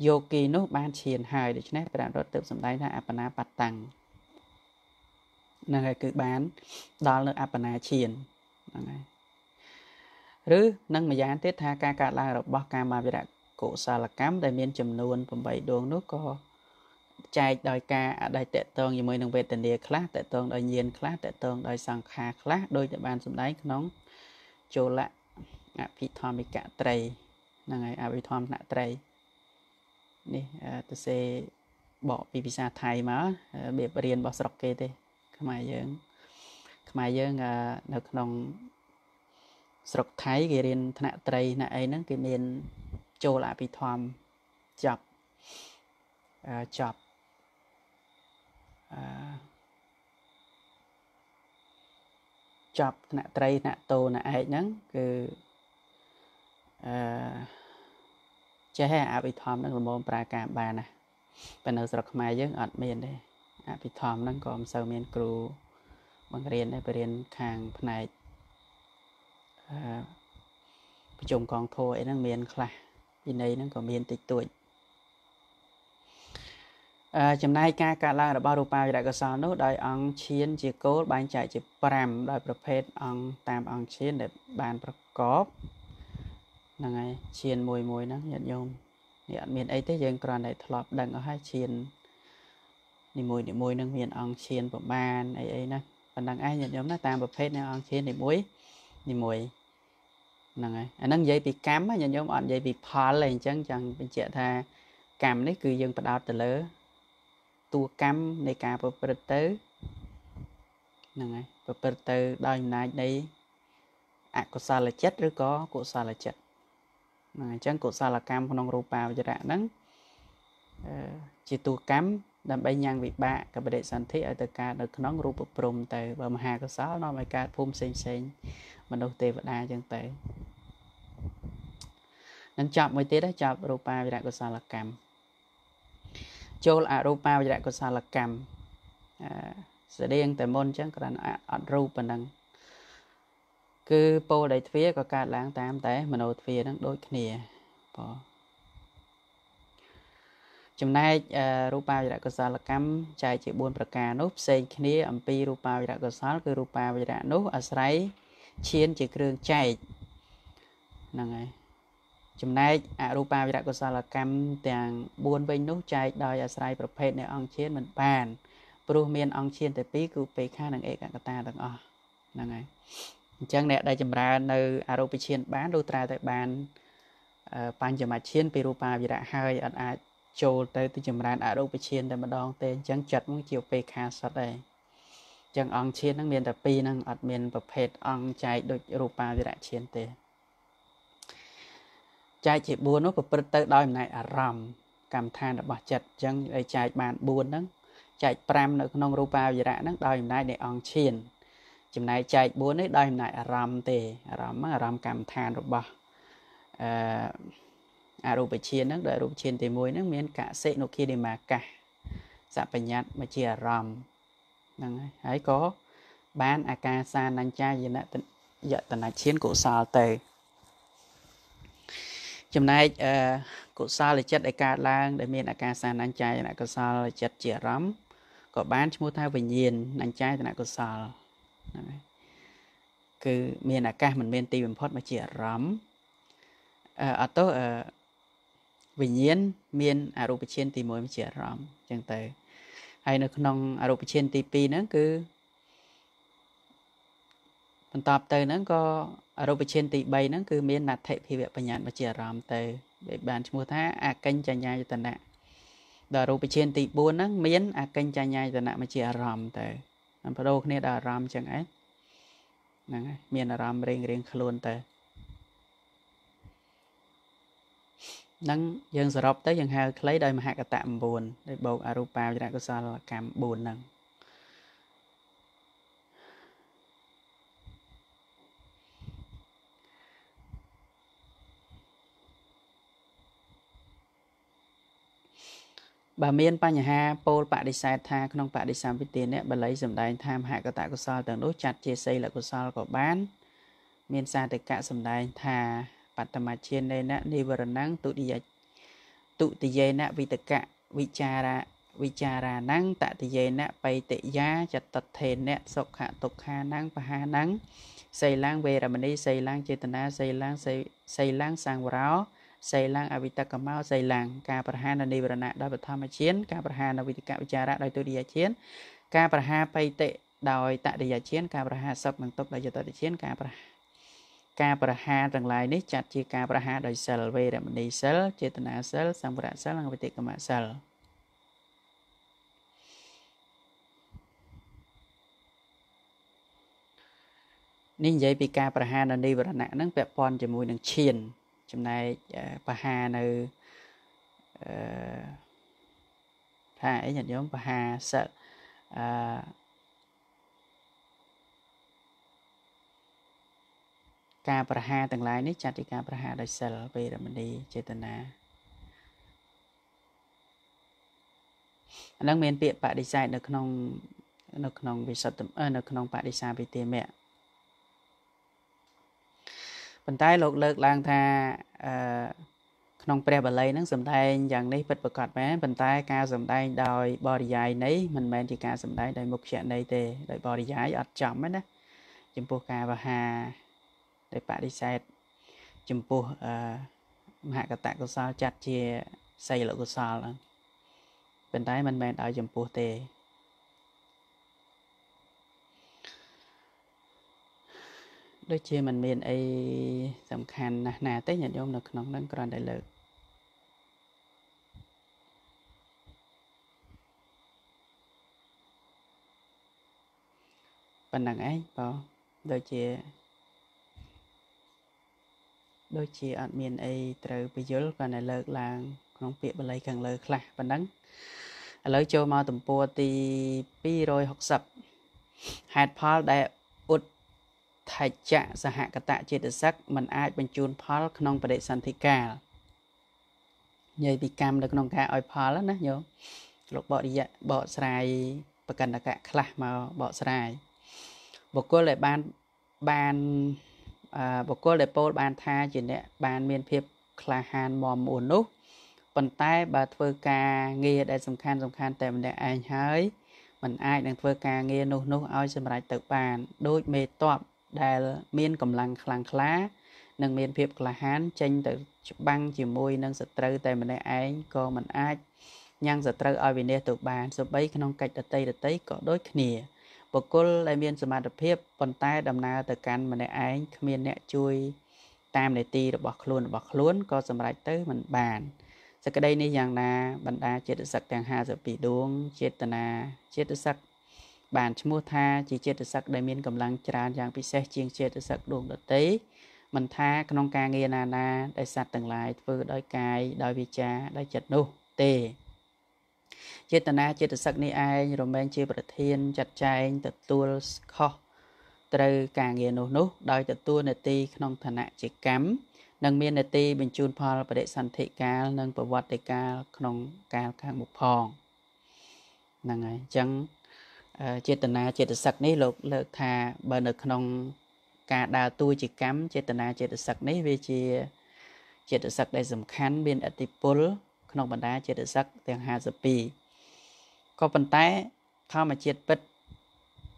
yogi nốt ban chiền hài để cho nét bạn rất tự sắm tay là apana bát tàng năng cứ bán đó là apana chiền rứ năng mà dán tiết tha ca cả là rồi bóc cam mà về đại cổ sa là cám đại miên chầm luôn phẩm bảy đường nước co chạy đòi ca đại tệ tường như mới năng về tiền địa class tệ tường đòi nhiên class tệ tường đòi sang kha class đôi tệ ban sắm tay nóng chỗ lạ apithamika trầy năng apitham nạ trầy nè tôi sẽ bỏ visa Thái mà để riêng bỏ sọc kê thế, cái máy dưng, cái máy dưng là được nông sọc Thái cái riêng thằng Tây này ấy nó cái miền châu lại bị thòm chập chập chập thằng Tây thằng Tô này ấy nó cứ chế hay áp bị thòm năng mồm pra cam bà nè, bên ở sọc mai dưng ở miền đây áp bị thòm năng còn sầu miền cù bằng riêng đây về riêng hàng này chủng còn thô ấy năng miền khla, bên đây năng còn miền tịch tuổi Chấm này ca cả là bao đồ bao đại cơ sở nốt đại ăn chiên chỉ cố bán chạy chỉ pram đạiประเภท ăn tam ăn chiên để bànประกอบ là ngày chiên mùi mùi nó nhận nhôm nhận miền ấy tới dân còn đại thọp đằng ở hai chiên thì mùi thì mùi nó miền ăn chiên của bàn ấy ấy nè còn đằng ai nhận nhôm nó tamประเภท này ăn chiên thì muối thì mùi là ngày anh đang dây bị cám á nhận nhôm anh dây bị phá lên chẳng chẳng bên trẻ tha cám đấy cứ dân bắt đầu từ lớn tua cam này cả bờ bờ tới này bờ bờ tới đòi này đây à cổ sa là chết rồi có cổ sa là chết này chẳng cổ sa là cam không nông rô vào cho đã nắng chỉ tua cam làm bay nhang bị bạ cả bờ đệ sản thiết ở từ cả được nông rô bờ bồm tới bờ mà hà cổ sáu nó mày cả phun xèn xèn mà đầu tê vật ai chẳng tệ nên chọn mấy tê đó chọn rô vào cho đã cổ sa là cam châu là rô bao đại của sa là cam sẽ điên tại môn chẳng còn ở rô bên đằng cứ po đại phía có cả láng tám té mà nội phía đang đôi kia hôm nay rô bao đại của sa là cam chạy chỉ buôn bạc cà nốt xây kia âm pi rô bao đại của sa cứ rô bao đại nốt ở sấy chiến chỉ kêu chạy là ngay chúng này arupa với đại cơ sở là cam tiền buôn với nút chạy đòi ở saiประเภท này ăn chiên mình bàn, pro miền ăn chiên từ pí cứ pí khác đằng ấy cả ta đằng ở, là ngay. Chẳng lẽ đây chúng ta nơi arupa chiên bán đôi ta tại bàn, bàn chấm mặt chiên pirupa với đại hai ở à châu tới từ chúng ta arupa chiên từ mặt đòn tên chẳng chặt muốn chiều pí khác sát đây, chẳng ăn chiên năng miền từ pí năng ở miền ประเภท ăn chạy đôi arupa với đại chiên tên. Chạy chỉ buồn nó bật bật tới đôi này à rầm cảm than đã bỏ chật chẳng để chạy bàn buồn đó chạy pram nữa không rô bao gì đã nó đôi này để ăn chiên chừng này chạy buồn ấy đôi này à rầm tề à rầm à rầm cảm than rồi bỏ à rô bị chiên đó đợi rô chiên thì môi nó miếng cả sẽ nó kia để mà cả dạ phải nhặt mà chia à rầm ấy có bán akasa nan cha gì nè dạ tận là chiên của sao tề chấm này cổ sao là chất đại ca lang để miền đại ca san anh trai đại cổ sao là chất chĩa rắm có bán mua thao về nhiên anh trai đại cổ sao cứ miền đại ca mình miền tây mình phớt mà chĩa rắm ở tô về nhiên miền arupichen tây mới mà chĩa rắm chẳng tới hay là non arupichen tây pi nữa cứ mình tập tới nó có arupichen tây bay nó cứ miền nạt thệ phi việc nhà mà chìa ròm tới để bàn mua thá à kênh cha nhai tận nạ đờ arupichen tây buôn nó miền à kênh cha nhai tận nạ mà chìa ròm tới làm phải đâu này đờ ròm chẳng ấy này miền đờ ròm riêng riêng khôn tới nắng dân sờ rọc tới dân hai lấy đời mà hạ cả tạm buồn để bầu arupa ra có sao là cảm buồn nằng bà miền Pà Nhà Hà, Pol Pà Đi Sai Tha, Khong Pà Đi Sai Vĩ Tiền đấy, bà lấy sầm đài tham hạ các tạ của sao từng đối chặt chia xây lại của sao có bán miền xa tất cả sầm đài thà Pà Tam Ma Chiên đây nè, ni vừa nắng tụ đi tụ tì dây nè vì tất cả vì cha ra vì cha ra nắng tạ tì dây nè bay tệ giá chặt tật thền nè sọc hạ tục hà nắng và hà nắng xây lang về là mình đi xây lang chế tận xây lang xây xây lang sang vào đó xây lang avita cầm máu xây lang ca praha là nibrana đòi bậc tham chiến ca praha là vita vichara đòi tôi đi giải chiến ca praha pay tệ đòi tại đi giải chiến ca praha sập bằng tốc đòi cho tôi đi chiến ca praha ca praha rằng lại nít chặt chia ca praha đòi sel về để mình đi sel chetana sel sang vạn sel lang vita cầm máu sel nín giấy bị ca praha là nibrana nắng vẽ pon chỉ mùi nắng chiên chấm này bà hà nơi thà ấy nhận giống bà hà sợ ca bà hà từng lái nít chặt thì ca bà hà đòi sợ về là mình đi chơi tận à đang miền bịa bà đi sai được nông được nông vì sợ tụm ơ được nông bà đi sai vì tiền mẹ bần tay lột lợt lang tha Nông bè bờ lây nắng sầm đai, dạng này bật bật cọt mé, bần tai ca sầm đai đòi bò dài nấy, mình men thì ca sầm đai đòi mục chuyện đây tề, đòi bò dài ọt chậm hết á, chấm pu ca và hà, đòi bả đi xe, chấm pu hạ cả tạ cơ sao chặt chia xây lỗ cơ sao là, bần tai mình men đòi chấm pu tề. Đôi khi mình miền ấy tầm khăn nà nà tới nhận dông được nóng nắng còn đại lực bên đằng ấy bỏ đôi khi đôi khi ở miền ấy từ bây giờ còn đại lực là nóng bịa bên lấy càng lực là bên đắng lấy châu mau tầm po ti pi rồi học sập hạt pal đại út thầy chạ xã hạ cả tạ chế tự sắc mình ai bên chôn phá nông bà đệ sẵn thị cả nhờ bị cam được nông cả ôi phá lắm đó nhớ lúc bỏ đi dạ bỏ sài bà cần là cả khá mà bỏ sài bộ cô lại ban ban à, bộ cô lại bố ban tha chuyện đấy ban miền phiếp khá hàn mòm ổn nút bằng tay bà thơ ca nghe đại dòng khăn dòng khăn tại mình đã anh hới mình ai đang thơ ca nghe nụ nụ ôi xâm rạch tự bàn đôi mê tọp đại miền cầm lăng khăng khá nâng miền phiệp là hán tranh từ băng chỉ môi nâng sật trơ tại mình đây anh cô mình ai nhang sật trơ ở bên đây tụ bàn số bảy không cách đặt tay đặt tay có đôi khỉa bộ cô lại miền sầm đập phiệp bàn tay đầm na từ can mình đây anh miền nẹt chui tam để ti được bọc luôn bọc luôn có sầm lại tới mình bàn sau cái đây này rằng là bần đa chết được sặc tàng hà rồi bị đuông chết tần à chết được sặc bản mua tha chỉ chết được sắc đại miên cầm lăng tràn dạng bị xe chiên chết được sắc đuông đợt tế mình tha con ca nghe nà nà đại sạt từng lại vừa đói cài đói vi cha đói chật nô tê chết na chết được sắc ni ai rồi men chia bờ thiên chặt chay tự tua kho từ càng nghe nô nô đói tự tua nè ti con thần nạ chỉ cắm nâng miên nè ti bình chun phò bờ đệ sàn thị ca nâng bờ vọt thị ca con ca càng một phòng nâng ấy chẳng chế tận na chế tận sặc này lộc lộc thà bờ nước non cả đào tui chỉ cắm chế tận na chế tận sặc này về chế chế tận sặc đại sầm khán bên atipol non bản đá chế tận sặc tiếng hà giật bì có bản té thao mà chế bật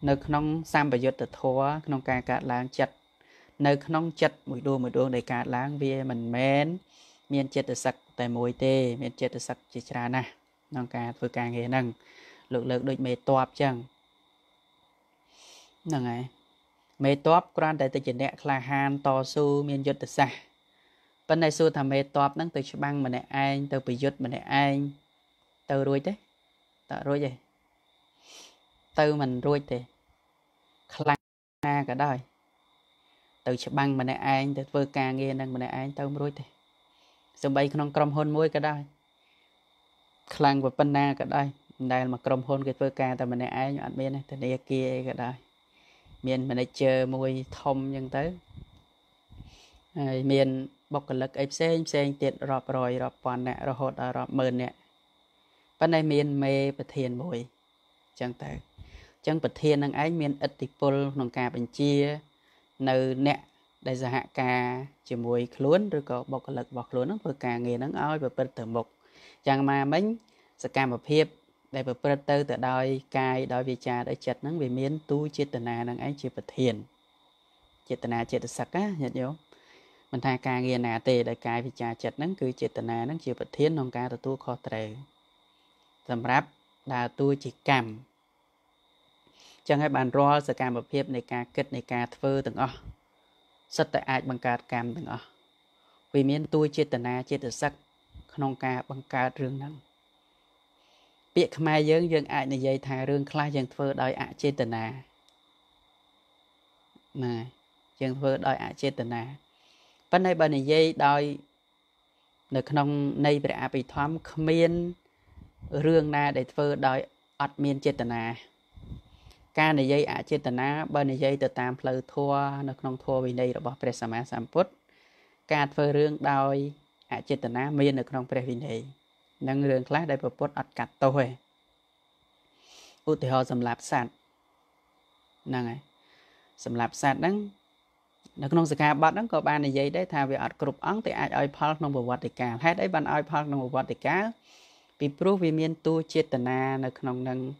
nước non sam bờ dột tật thua non cả cả láng chặt nước non chặt mũi đua mũi đua đầy cả láng về mình men miền chế tận sặc tại mũi tê miền chế tận sặc chỉ trà na non cả vừa càng nghe năng lực lực đôi mê toạp chẳng nè ngay mê toạp quan đại tự chỉ nẹt là han to su miền dứt tự xa bên này su tham mê toạp nắng từ băng mà nè anh từ bị dứt mà nè anh từ ruồi thế từ ruồi gì từ mình ruồi thế khlang na cả đời từ băng mà nè anh từ vừa ca nghe nè mà nè anh từ ruồi thế sớm bay con crom hôn môi cả đời khlang và bên na cả đời đây mà cầm hôn cái phơi ca tại mình này ai nhọn bên này từ đây kia cái đây miền mình này chơi môi thông nhưng tới miền bọc lực ép xe xe tiện rọp rồi rọp còn nè rồi hột rọp mờn nè bên này miền mê bật thiền mùi chẳng tới chẳng bật thiền năng ấy miền ít thì pol nòng cà bình chia nơi nè đây giờ hạ ca chỉ mùi luồn rồi có bọc lực bọc luồn nó phơi ca nghề nó oi và bật thở mục chẳng mà bánh sẽ cam một hiệp đại bậc bậc từ từ đòi cai đòi vi cha đòi chặt nắng về miến tu chiết tần na nắng ấy chiết bậc thiền chiết tần na chiết được sặc á nhật nhớ mình thay ca nghe nà tề đòi cai vi cha chặt nắng cứ chiết tần na nắng chiết bậc thiền nông ca từ tu kho trời sầm ráp đà tu chỉ cam chẳng hay bàn roa sẽ cam một hiệp này ca kết này ca phơ từng o sất tại ai bằng ca cam từng o vì miến tu chiết tần na chiết được sặc nông ca bằng ca trường năng bị mai dương dương ai này dây thà rương khai dương phơ đòi ạ chế tần à này dương phơ đòi ạ chế tần à bên này bên này dây đòi được nông nay về ạ bị thám khmiên rương na để phơ đòi ọt miên chế tần à ca này dây ạ chế tần à bên này dây từ tam phơi thua được nông thua vì đây là bỏ về sám sám phút ca phơ rương đòi ạ chế tần à miên được nông về vì này năng lượng khác đại bậc bốt ắt cắt tôi, ưu thì họ sầm lạp sạt, năng này, sầm lạp sạt năng, Nó không xảy ra bắt nó có bàn dây đấy thà về ắt cụp ống thì ai ai phật nông bồ đề cả hết đấy ban ai phật nông bồ đề cả vì proof vì miền tu triệt na nó không năng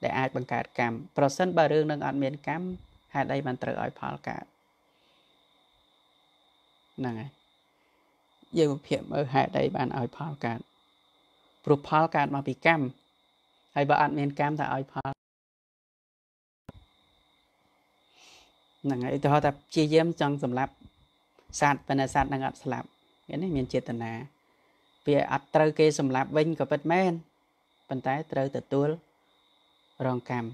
để ai bằng cả cảm percent ba đường năng ăn miền cám hết đấy ban tự ai phật cả này giờ một hiện ở hết đấy ban ai phật cả proof phật cả mà bị cám hay ba ăn miền cám thì ai phật này tôi ta chia dám trong sầm lấp sát bên này sát đang ăn sầm lấp cái này miền triệt na vì ăn trâu kê sầm lấp vinh có bớt men bên trái trâu tự tuôn rong cam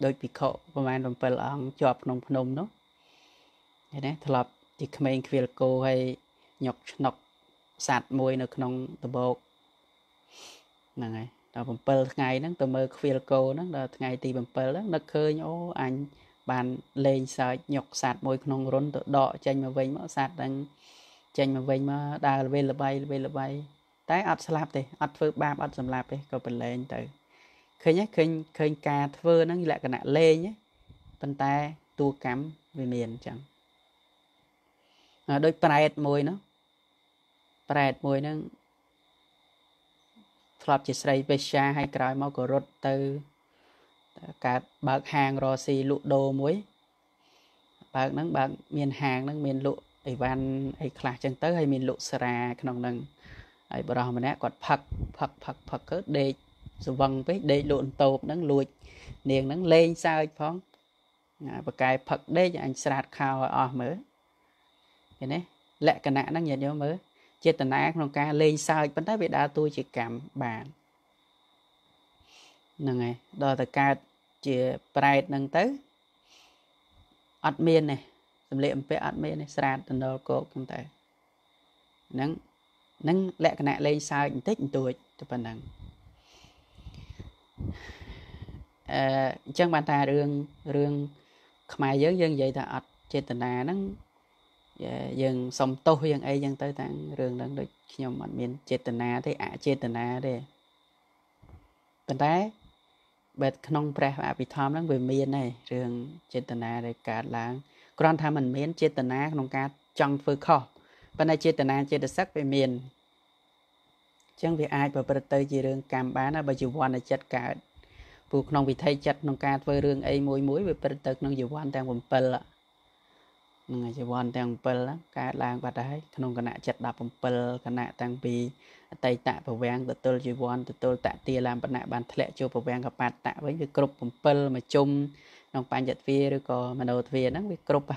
đôi bị khổ và mang đồng bờ lăng chọc nồng nồng đó cái này thợ lập chỉ không kêu cô hay nhọc nọc sát môi nó nồng tơ bột này đó đồng bờ ngày đó tôi mơ kêu cô đó là ngày tì đồng bờ đó nó khơi nhổ anh bạn lên sợ nhọc sạt môi nông rốn đọ tranh mà vây mà sạt đang tranh mà vây mà đa về là bay về là bay tái ắt slap thì ắt phơi ba ắt sầm lạp thì có phần lên từ khơi nhé khơi khơi cà phơ nó như lại cái nạn lê nhé phần ta tua cắm về miền chẳng à, đôi pride môi nó pride môi nó slap chỉ say về xa hay cài máu của rốt từ cả bạc hàng rồi xì lụa đồ muối bạc nắng bạc miền hàng nắng miền lụa ấy van ấy khạc chân tới hay miền lụa sra nòng nằng ấy bờ rò mà nè quạt phật phật phật phật cỡ để dùng vần với để lụn tột nắng lụi niềng nắng lên sao ấy phong và cái phật để cho anh sạt khao ở mới cái này lệ cả nã nắng nhiệt nhớ mới chia tận nã nòng ca lên sao ấy vẫn tới bị đá tôi chỉ cảm bạn năng này đó là cái chia pride năng tới admin này làm lệ về admin này sạt từ đầu cổ chúng ta năng năng lẽ cái này lên sai tích tuổi cho phần năng chẳng bàn ta đường đường mai giới dân vậy ta chetana năng dân sông tô dân ấy dân tới tặng đường đang được nhiều mặt miền chetana thế à chetana đây bên trái bên không phải là bị thom đang về miền này trường chetana để cả là còn tham mình miền chetana không cả trong phơi kho bên này chetana chet sắc về miền chẳng vì ai và bật tới gì đường cam bán là bây giờ quan là chặt cả buộc không bị thay chặt không cả với đường ấy mối mối về bật tới không giờ quan đang bùng bờ ạ người giờ quan đang bờ lắm cả làng và đấy không còn lại chặt đạp bùng bờ còn lại đang bị tay tạ vào vàng từ tôi chỉ vòn từ tôi tạ tia làm bạn nãy bạn thẹn chưa vào vàng gặp bạn tạ với việc cướp bầm pel mà chung nông panh giật vía rồi còn mà đầu vía nó bị cướp à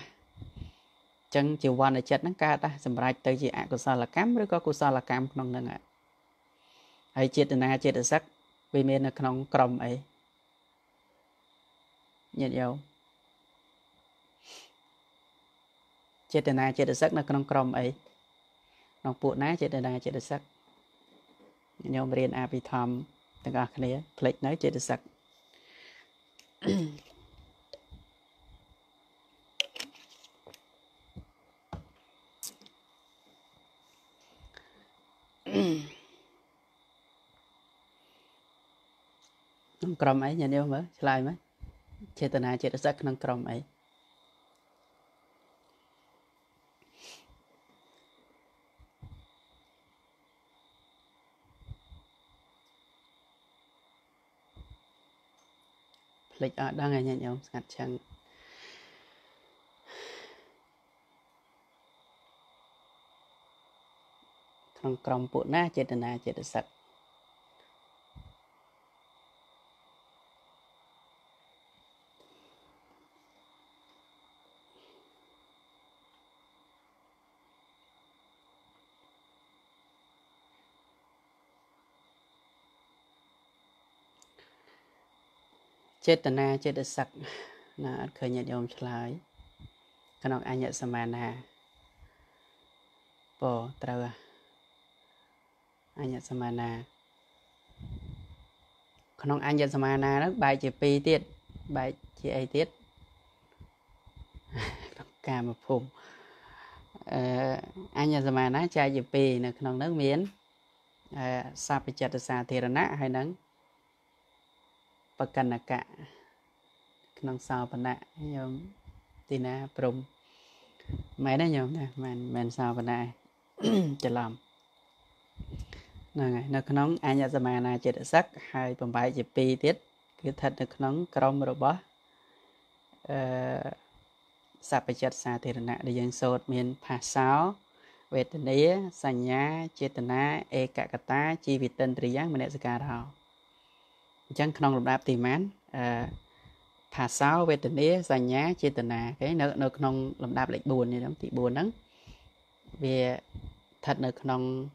chẳng chỉ vòn là chết nó ca ta sầm rai tới chỉ ạ của sao là cám rồi có của sao là cám nông nương ạ hay chết từ na chết từ sắc vì men là nông còng ấy nhận nhau chết từ na chết từ sắc là nông còng ấy nông bộ ná chết từ na chết từ sắc nhóm riêng áp đi thăm tất cả các này plek nói chết sạch nông crom ấy nhận yêu mới lại mới chết tận chết sạch nông crom ấy lịch ở đang ngày nhận nhau ngặt chẳng trong còng bộ na chết na chết sạch chết tận na chết được sặc là khởi nhận dòng trái cái nọ anh nhận samana bỏ trâu anh nhận samana cái nọ anh nhận samana đó bài chỉ pi tiết bài chỉ ai tiết cả một vùng anh nhận samana trai chỉ pi là cái nọ nước miến sa bị chặt sa thì là nã hay nắng và cần là cả nông sao và nạ nhóm tina prom mẹ đấy nhôm nè mền mền sao bên này chật lầm này nó nóng anh nhớ ra mà này chật sắc hai bầm bãi chật pi tiết cứ thật nó nóng crom robot sạp bị chật xa thì là để dân sốt miền phá sáu về tình ý sanh nhá chết tình á e cả cả ta chi vì tên tri giác mình đã sờ cả chẳng không lục đáp tìm án thả sáu về tình ý dành nhá trên tình à cái nợ nợ không làm đáp lệch buồn như lắm thì buồn lắm vì thật nợ không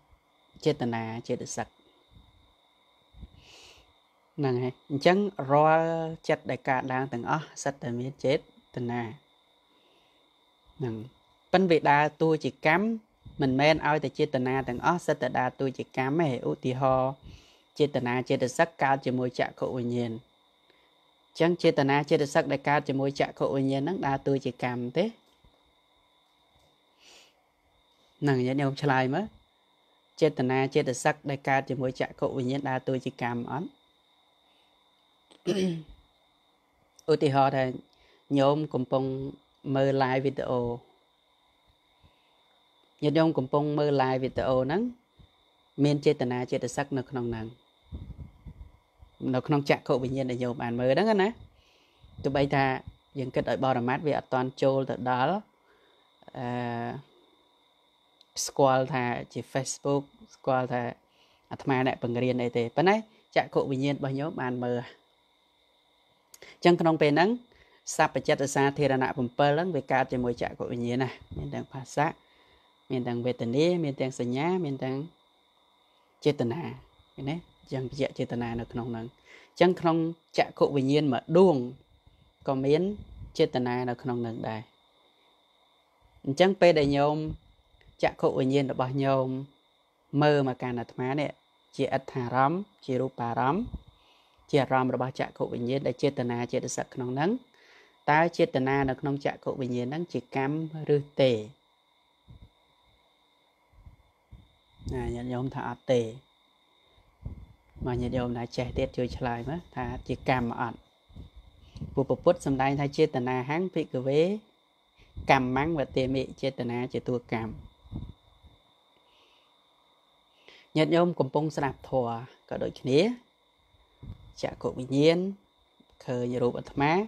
trên tình à trên được sạch này chẳng ro chặt đại cả đang từng ó sạch từ miếng chết tình à nằng phân biệt đa tôi chỉ cắm mình men ao từ trên tình à từng ó sạch từ đa tôi chỉ cắm mày út thì ho trên tình à trên được sạch cao trên môi chạm khổ nhiên chẳng chế tận á chế được sắc đại ca chỉ môi chạm khổ nhiên nắng đa tôi chỉ cảm thế nàng nhớ nhôm chài mới chế tận á chế được sắc đại ca chỉ môi chạm khổ nhiên đa tôi chỉ cảm ón ưu ti ho thầy nhôm cùng pong mơ lại video nhớ nhôm cùng pong mơ lại video nắng miền chế tận á chế được sắc nực nồng nàng nó không chạm khổ bình nhiên để nhiều bạn mới đó nè tụi bây ta dừng kết ở bò mát vì ở toàn châu từ đó uh, scroll thà chỉ Facebook scroll thà ở tham gia đại bằng riêng này thì bên ấy chạm khổ bình nhiên bao nhiêu bạn mờ chẳng không bền nắng sắp phải chết ở xa thì là nạ bùng pơ lắm về cao trên môi chạm khổ bình nhiên này mình đang phá xác mình đang về tình đi mình đang sờ nhá mình đang chết tình hà cái này chẳng dễ chế tận nào được nông nương chẳng không chạm khổ bình nhiên mà đuông có miến chế tận nào được nông nương đây chẳng pe để nhôm chạm khổ bình nhiên là bao nhôm mơ mà càng là thám đấy chỉ ắt thả rắm chỉ rú bà rắm chỉ rắm là bao chạm khổ bình nhiên để chế tận nào chế được sạch nông nương ta chế tận nào được nông chạm khổ bình nhiên nắng chỉ cam rư tề này nhận nhôm thả tề mà nhiệt độ là trẻ tiết chơi lại mà thà chỉ cầm mà ẩn buộc buộc bút xâm đai thay chia tần à háng bị cứ vế cầm mắng và tiêm mị chia tần à chỉ tua cầm nhiệt độ cùng bông sạp thò cả đội kia chả cổ bình nhiên khờ nhiệt độ bật má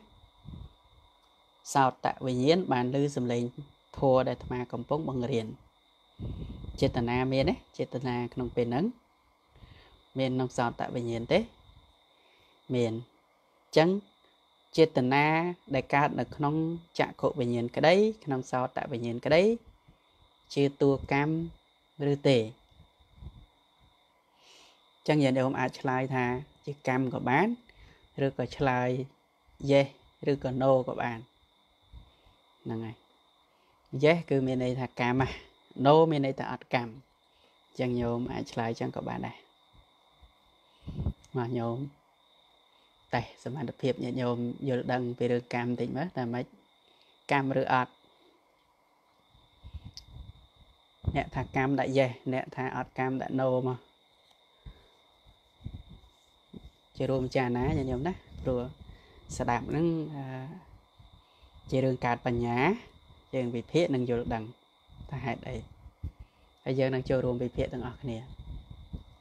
sao tại bình nhiên bàn lư xâm lên thò để thà cùng bông bằng riền chia tần à miền đấy chia tần à không bền nắng miền nông sản tại bình yên thế miền trắng chia tận na đại ca được nông chạm khổ bình yên cái đấy nông sản tại bình yên cái đấy chia tua cam rư tề chẳng nhận được hôm ăn chay thà chia cam của bán rư có chay dê rư có nô của bạn là ngày dê cứ miền này thà cam mà nô miền này thà ăn cam chẳng nhiều hôm ăn chay chẳng có bạn này mà nhôm tay xem anh tập hiệp nhôm vừa đăng về được cam tỉnh mất là mấy cam rửa ọt nè thà cam đại dè nè thà ọt cam đại nâu mà chơi rùm trà ná nhà nhôm đó rùa sẽ đạp nâng chơi đường cát và nhá chơi vị thế nâng vừa đăng ta hại đấy bây giờ đang chơi rùm vị thế đang ọt nè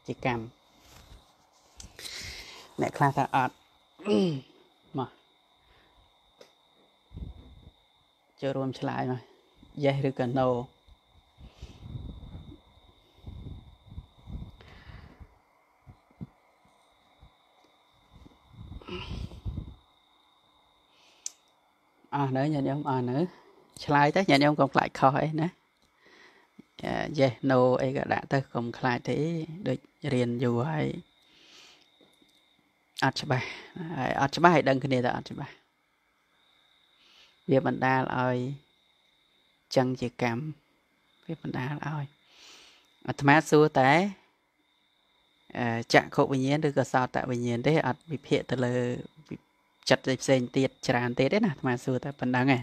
chỉ cam nè khá thật ọt mà chơi rùm trở lại mà dây rư cần nâu à nữa nhận ông à nữa trở lại tới nhận ông còn lại khỏi nữa dây nâu ấy đã tới còn lại thế được riêng dù hay ở chỗ bà ở chỗ bà hãy đăng cái này ở chỗ bà việc mình đã rồi chân chỉ cảm việc mình đã rồi thà xua té chạm khổ bình nhiên được cơ sao tại bình nhiên đấy ở bị hệ từ lời chặt dây dây tiệt tràn tiệt đấy nè thà xua tại phần đáng này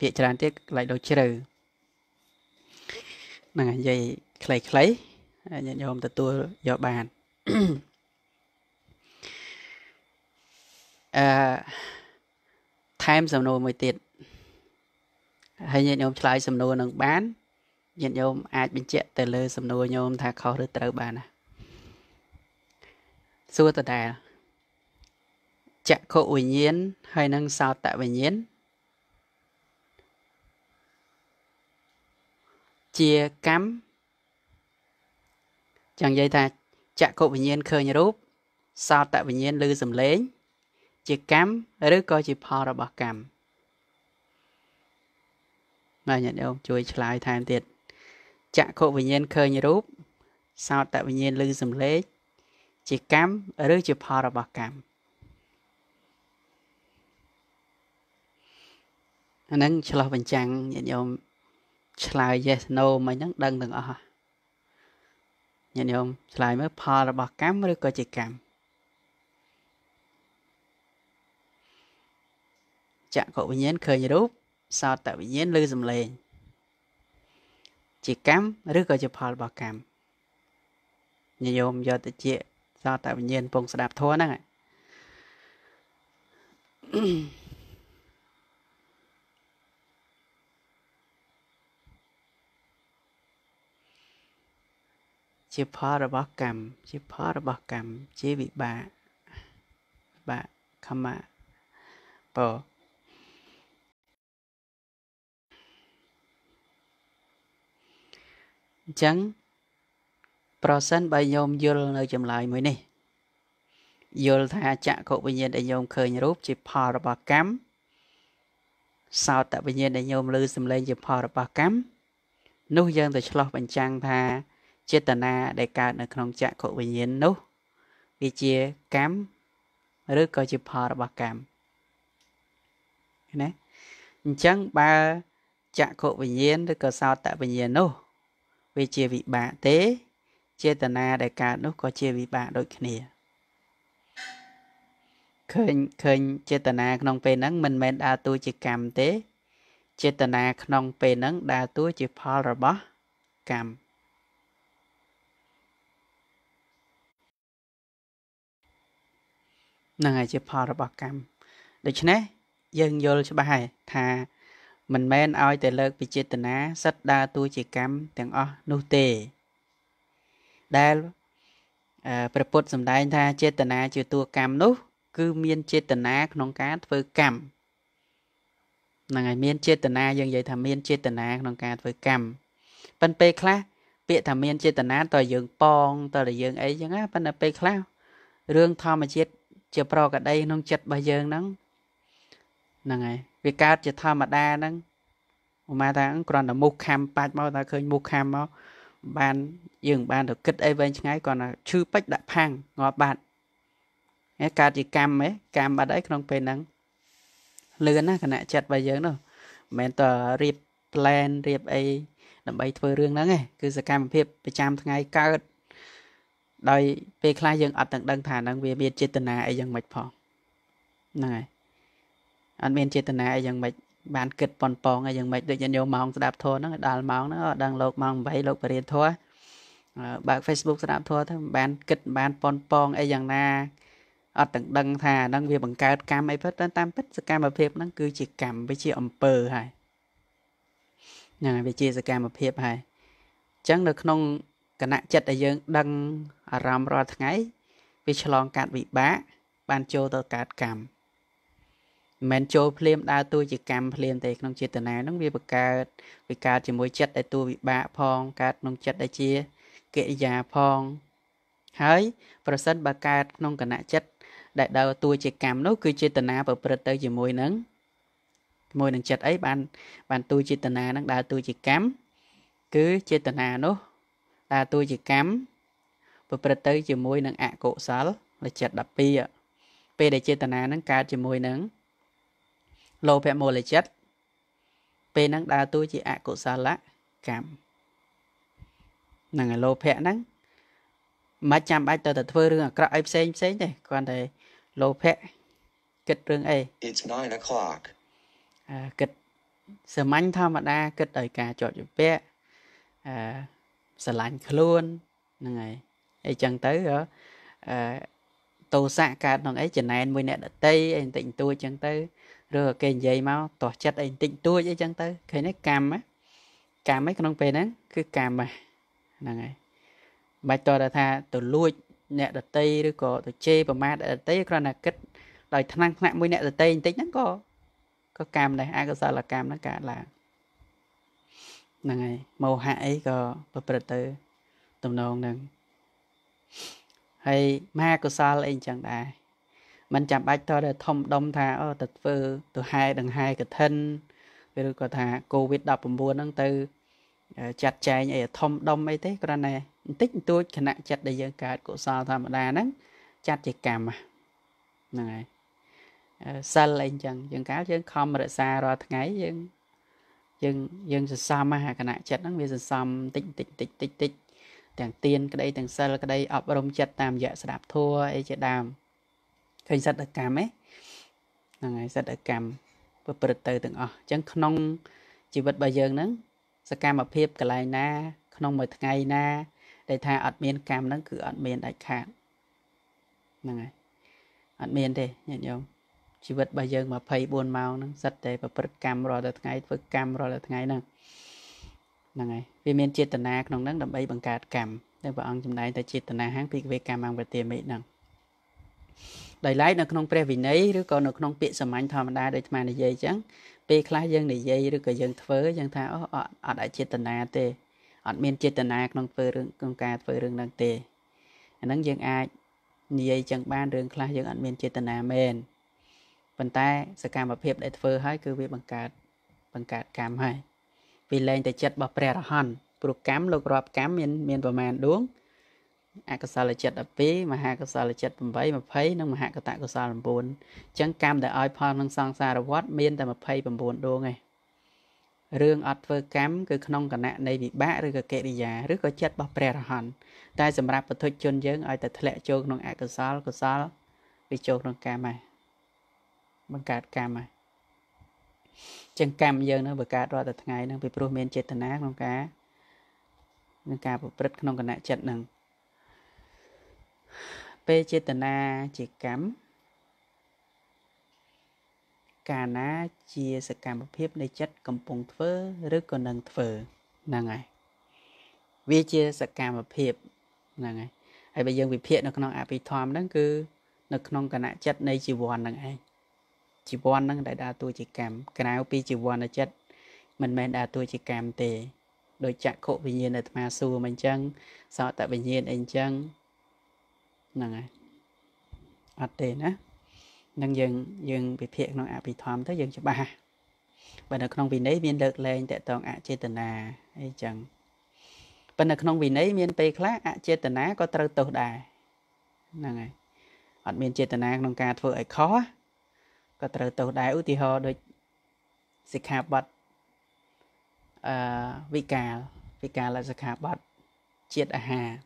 bị tràn tiệt lại đầu trừ là dây khay khay nhận nhôm từ tua do bàn Uh, time dòng nô mới tiệt Hay nhận nhôm trái xâm nô nâng bán. Nhận nhôm ách bình chết tờ lơ xâm nô nhôm thả khó rửa tờ bán. Xua tờ đà chạc khổ bình nhiên hay nâng sao tạ bình nhiên. Chia cắm chẳng dây ta chạc khổ bình nhiên khơi nhà rúp. Sao tạ bình nhiên lư xâm lến. Chia cắm rước coi chì phò ra bọc cằm. Mà nhận ông chui lại tham tiệt chạ khổ bình nhiên khơi như rúp sao tại bình nhiên lư dùm lế chỉ cắm ở đứa chụp hoa ra bọc cắm nâng cho lo bình chăng nhận ông lại yes no mà nhấn đơn đừng ở nhận ông lại mới hoa ra bọc cắm mới có chỉ cắm chạ khổ bình nhiên khơi như rúp sao tại vì nhiên lưu dùm lên chỉ cắm rước coi chụp hòn bò cắm như dùm do tự chị sao tại vì nhiên bông sạp thua năng ạ chụp hòn bò cắm chụp hòn bò cắm chế bị bà bà khăm ạ bò chẳng procent bay nhôm vô nơi chậm lại mới nè vô tha chạ khổ bình nhiên để nhôm khơi nhà rúp chỉ phò ra bạc cắm sao tại bình nhiên để nhôm lư xâm lên chỉ phò ra bạc cắm nô dân từ chlo bình trang tha chết tà na để cả nơi trong chạ khổ bình nhiên nô vì chia cắm rứ coi chỉ phò ra bạc cắm nè chẳng ba chạ khổ bình nhiên để cờ sao tại bình nhiên nô vì chia vị bạ tế chia tà na đại ca nó có chia vị bạ đôi kia khơi khơi chia tà na không về nắng mình men đa tu chỉ cầm tế chia tà na không về nắng đa tu chỉ phá ra bó cầm năng ai chỉ phá ra bó cầm được chứ nè dân vô cho bài thà mình men oi tề lực vì chế tình á sách đa tu chỉ cắm tiếng o nô tề đa Phật sầm đại tha chế tình á chưa tu cam nô cứ miên chế tình á nông cá với cam là ngày miên chế tình á dân vậy thà miên chế tình á nông cá với cam pan pe khla bịa thà miên chế tình á tòi dương pong tòi là dương ấy chẳng á pan pe khla riêng thọ mà chết chưa pro cả đây nông chật bài dương nắng là ngày vì cá chỉ tham mà đa nâng mà ta cũng còn là mục kham bát mau ta khơi mục kham mau ban dừng ban được kết ấy bên ngay còn là chư bách đã phang ngọ bạn cái cá chỉ cam ấy cam ở đấy không phải nâng lừa nó cái này chặt bây giờ đâu mình tờ riệp plan riệp ấy làm bay thôi riêng đó nghe cứ sẽ cam phép bị chạm ngay cao đời về khai dừng ở tận đơn thản đang về biệt trên tận này ấy dừng mệt phò này anh bên chế tận này dừng mệt bàn kịch pon pon này dừng mệt được nhiều mong đạp thua nó đào mong nó đang lột mong vậy lột bề thua bạn Facebook đạp thua thôi bàn kịch bàn pon pon ấy dừng na ở tận đằng thà đang việc bằng cái cam ấy phết đến tam phết cam mà phết nó cứ chỉ cầm với chị ẩm pờ hay nhà về chia cam mà phết hay chẳng được không cả nạn chật ở dừng đằng rầm rò ngay vì chlong cạn bị bá ban châu tờ cạn cầm mình cho phim đa tôi chỉ cầm phim thì không chia tờ này nó bị bực cả bị cả chỉ mỗi chất để tôi bị bạ phong cả nông chất để chia kệ già phong hỡi procent bạc cả nông cả nạ chất đại đầu tôi chỉ cầm nó cứ chia tờ này và procent chỉ mỗi nắng mỗi nắng chất ấy bạn bạn tôi chia tờ này nó đa tôi chỉ cầm cứ chia tờ này nó đa tôi chỉ cầm và procent chỉ mỗi nắng ạ cổ sáu là chất đập pi ạ pi để chia tờ này nó cả chỉ mỗi nắng lô phép mô là chất P năng đa tôi chỉ ạ cổ xa lá cảm năng lô phép năng mà chạm bạch tờ tờ thơ rừng ở cọ ếp xế xế này còn thầy lô phép kịch rừng ấy à, kịch sơ mánh thơ mà đa kịch đời cả chỗ chụp phép à, sơ lạnh luôn năng này ấy chẳng tới đó à, tô xạ cả năng ấy chẳng này mùi nẹ đợt tây anh tỉnh tôi chẳng tới rồi cái dây máu tỏ chất anh tịnh tua chứ chẳng tới cái này cam á cam mấy con ông về nắng cứ cam mà là ngày bài tòa là tha tụi lui nẹt đợt tây rồi có tụi chê và ma đợt tây còn là kết đòi thăng nặng mới nẹt đợt tây tịnh nắng có có cam này ai có sao là cam nó cả là là ngày màu hại có bờ tơ tầm nông nè hay ma có sao lên chẳng đại mình chạm bạch thôi để thông đông thả ở tật phơ từ hai đằng hai cái thân rồi có thả covid đọc buồn năng từ chặt chẽ nhảy thông đông ấy thế con này tích tôi khả năng chặt để dân cả của sao tham đà nắng chặt chỉ cảm mà này sân lên chẳng dân cáo chứ không mà xa rồi ngày dân dân dân sao mà khả năng chặt nó bây giờ xong tích tích tích tích tích thằng tiên cái đây thằng sân cái đây ập rong chặt tam dạ đạp thua ấy chặt đàm khởi sát đặc cảm ấy, là ngày sát đặc cảm, và bật từ từng ở, chẳng không chỉ vật bây giờ nữa, sát cam ở phép cái này na, không một ngày na, để thay ở miền cam nó cứ ở miền đại khát, là ngày, ở miền đây nhận nhau, chỉ vật bây giờ mà phải buồn mau nó sát để và bật cam rồi là ngày, bật cam rồi là ngày nữa, là ngày, vì miền triệt tận na, không nó đầm bay bằng cát cảm, đang bảo ông trong này ta triệt tận na háng bị về cam bằng vật tiền mỹ năng. Đại lái nó không phải vì nấy, rồi còn nó không biết sầm anh tham đa để mà này dây chẳng, pe khai dân này dây rồi còn dân phơi dân thà ở ở đại triệt tận na tê, ở miền triệt tận na không phơi rừng công ca phơi rừng đang tê, nắng dân ai dây chẳng ban rừng khai dân ở miền triệt tận na men, vận tải sạc cam bập hiệp để phơi hái cứ bị bằng cát bằng cát cam hay, vì lên để chặt bập bè hòn, buộc cám lục rọp cám miền miền bờ màn đúng. A cơ sở là chặt ở phía mà hai cơ sở là chặt bằng vấy mà phấy nó mà hai cơ tại cơ sở làm buồn chẳng cam để ai phong năng sang xa là quát miên tại mà phấy bằng buồn đua ngay riêng ở với cám cứ không cả nạn này bị bã rồi cái kệ đi già rất có chặt bọc bè hòn tại sầm rạp và thôi chôn dướng ai tại lệ chôn nông a cơ sở cơ sở bị chôn nông cam này bằng cát cam này chẳng cam giờ nó vừa cát rồi từ ngày nó bị pro miên chết thân ác nông cá nông cá bị bứt không cả nạn chặt nằng P chetana chỉ cắm cả ná chia sự cảm bập hiếp để chất cầm bùng phơ rất còn nâng phơ là ngày vì chia sự cảm bập hiếp là ngày hay bây giờ bị phiền nó không áp bị thòm đó cứ nó không cả nã chất này chỉ buồn là ngày chỉ buồn năng đại đa tôi chỉ cảm cái nào pi chỉ buồn là chất mình men đa tôi chỉ cảm tề đôi chặt khổ bình nhiên là mà xù mình chăng sao tại bình nhiên anh chăng này, ở đây nữa, đang dừng dừng bị thiệt nó à bị thòm tới dừng cho ba, bên ở không vì nấy miền được lên để toàn à chế tận à, ấy chẳng, bên ở không vì nấy miền tây khác à chế tận á có trâu tàu đài, này, ở miền chế tận á nông cà phở ấy khó, có trâu tàu đài ưu ti ho được, dịch hạ bật, à, vị cà vị cà là dịch hạ bật, chiết à hà.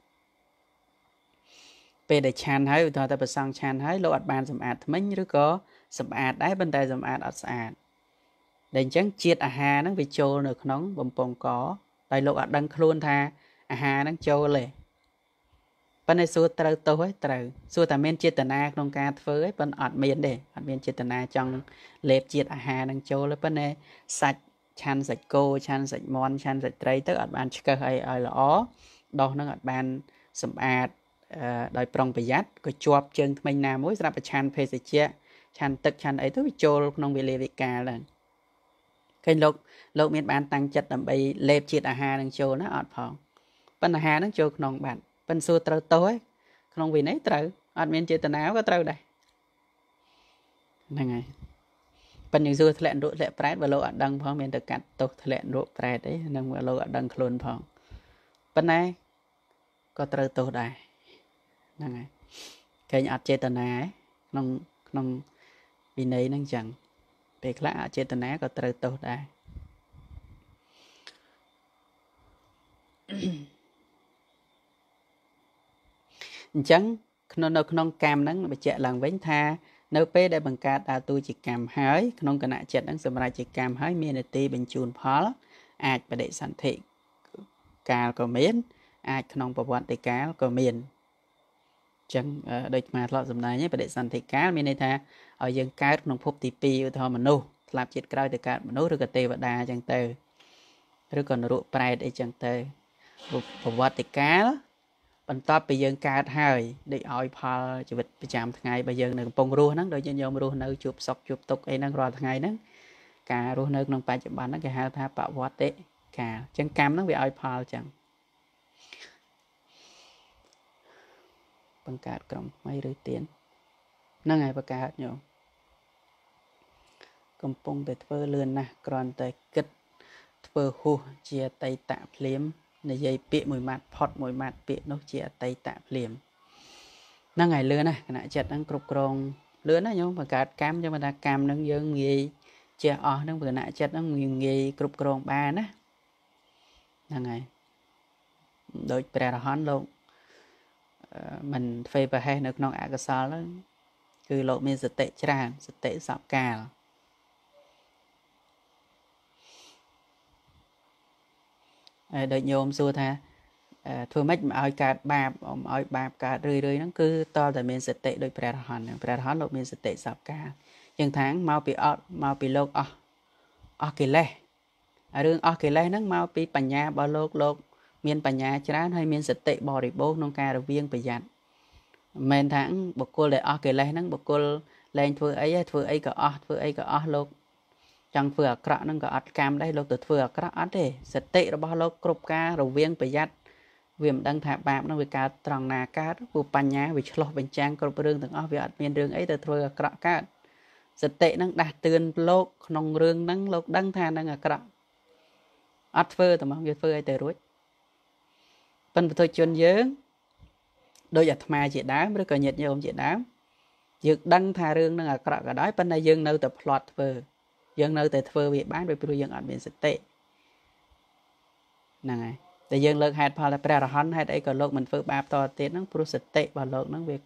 Về để chăn hái, thôi ta phải sang chăn hái lỗ ạt bàn sầm ạt mấy như có sầm ạt đấy bên tay sầm ạt ạt sạt, đành chẳng chiết à hà nó bị trâu được nóng bầm bồng có, tay lỗ ạt đăng luôn tha à hà nó trâu lệ, bên này xua tờ tối tờ xua ta men chiết tờ na trong cà phơi bên ạt miền để ạt miền chiết tờ na trong lệp chiết à hà đang trâu lên bên này sạch chăn sạch cô chăn sạch mòn chăn sạch tray tức ạt bàn chơ hay ai là ó đo nó ạt bàn sầm ạt đời prong bây giờ có chụp chân mình nào mỗi ra phải chăn phê sẽ chia chăn tật chăn ấy thứ bị trôi không bị lệ bị cà lần cái lộc lộc miền Bắc tăng chặt làm bị lệ chiết à hà đang trôi nó ọt phồng bên à hà đang trôi không bạn bên xua trâu tối không vì nấy trâu ọt miền chiết tần áo có trâu đây này ngay bên những xua thẹn độ lệ pride và lộc đăng phồng miền Bắc tộc thẹn độ pride đấy nên lộc đăng khôn phồng bên này có trâu tối đây này cái nhà chế tận này nông nông vì này năng chẳng về lá chế tận này có từ từ đây chẳng nông nông cam nắng bị chẹt làng vén tha nấu pê để bằng cá ta tôi chỉ cam hái nông cái nạ chẹt nắng sầm lại chỉ cam hái miền là tì bình chun phó ai và để sản thị cá có miến ai nông bảo quản tê cá có miền Chẳng đợi mà lọt dùm này nhé, và để sẵn thì cá mình này ta ở dân cá nông phúc tí pi thôi mà nô làm chết cái từ cá mà nô được cái tê và đa chẳng tê rồi còn rượu prai để chẳng tê phục vật thì cá đó bắn top bây dân cá hai để hỏi pha chụp bị chạm ngày bây giờ này bông rùa nắng đợi dân dòng rùa nơi chụp sọc chụp tục ấy nắng rồi ngày nắng cá rùa nơi nông pha chụp bán nó cái hai tháp bảo vật đấy cá chẳng cam nó bị hỏi pha chẳng bằng cả cầm mấy rưỡi tiền năng ngày bằng cả nhổ cầm bông để phơi lươn nè còn tới kết phơi hù chia tay tạm liếm này dây bịa mùi mạt phật mùi mạt bịa nó chia tay tạm liếm năng ngày lươn nè cái này chặt đang cột còng lươn nè nhổ bằng cả cam cho mình ta cam đang dâng nghề chia ở đang vừa nãy chặt đang nghề cột còng ba nè năng ngày đôi bè là hán luôn mình phê và hay nước non ả cơ sở đó cứ lộ mình giật tệ tràn giật tệ sọp cà đợi nhôm xua tha thua mách mà oi cà bạp oi bạp cà rơi rơi nó cứ to tại mình giật tệ đôi bẹt hòn bẹt hòn lộ mình giật tệ sọp cà chừng tháng mau bị ọt mau bị lột ọ ọ kì lê ở đường ọ kì lê nó mau bị bả nhà bao lột lột miền bà nhà chả hay miền sệt tệ bò để bố nông ca đầu viên bây giờ miền tháng bậc cô lại ở cái này nắng bậc cô lên vừa ấy vừa ấy cả ở vừa ấy cả ở lộc chẳng vừa cọ nâng cả cam đây lộc từ vừa cọ ở để sệt tệ bao lộc cột ca đầu viên bây giờ viêm đang thả bám nó về cá tròn nà cá của bà nhà về chợ bên trang cột đường từng ở về miền đường ấy từ vừa cọ cá sệt tệ nâng đạt tiền lộc nông rương nâng lộc đang thả nâng cọ ở vừa từ mong về vừa ấy từ rồi phần thôi chuyên nhớ đôi giật mà chị đám rất là nhiệt nhiều chị đám dược đăng thà rương đang ở cả đói phần này dân nơi tập lọt vừa dân nơi tập vừa bị bán về bây giờ ở miền sạch tệ này để dân lực hạt pha là prerahon hay đấy còn lộc mình vừa bạp to tiền nó pro sạch tệ và lộc nó việc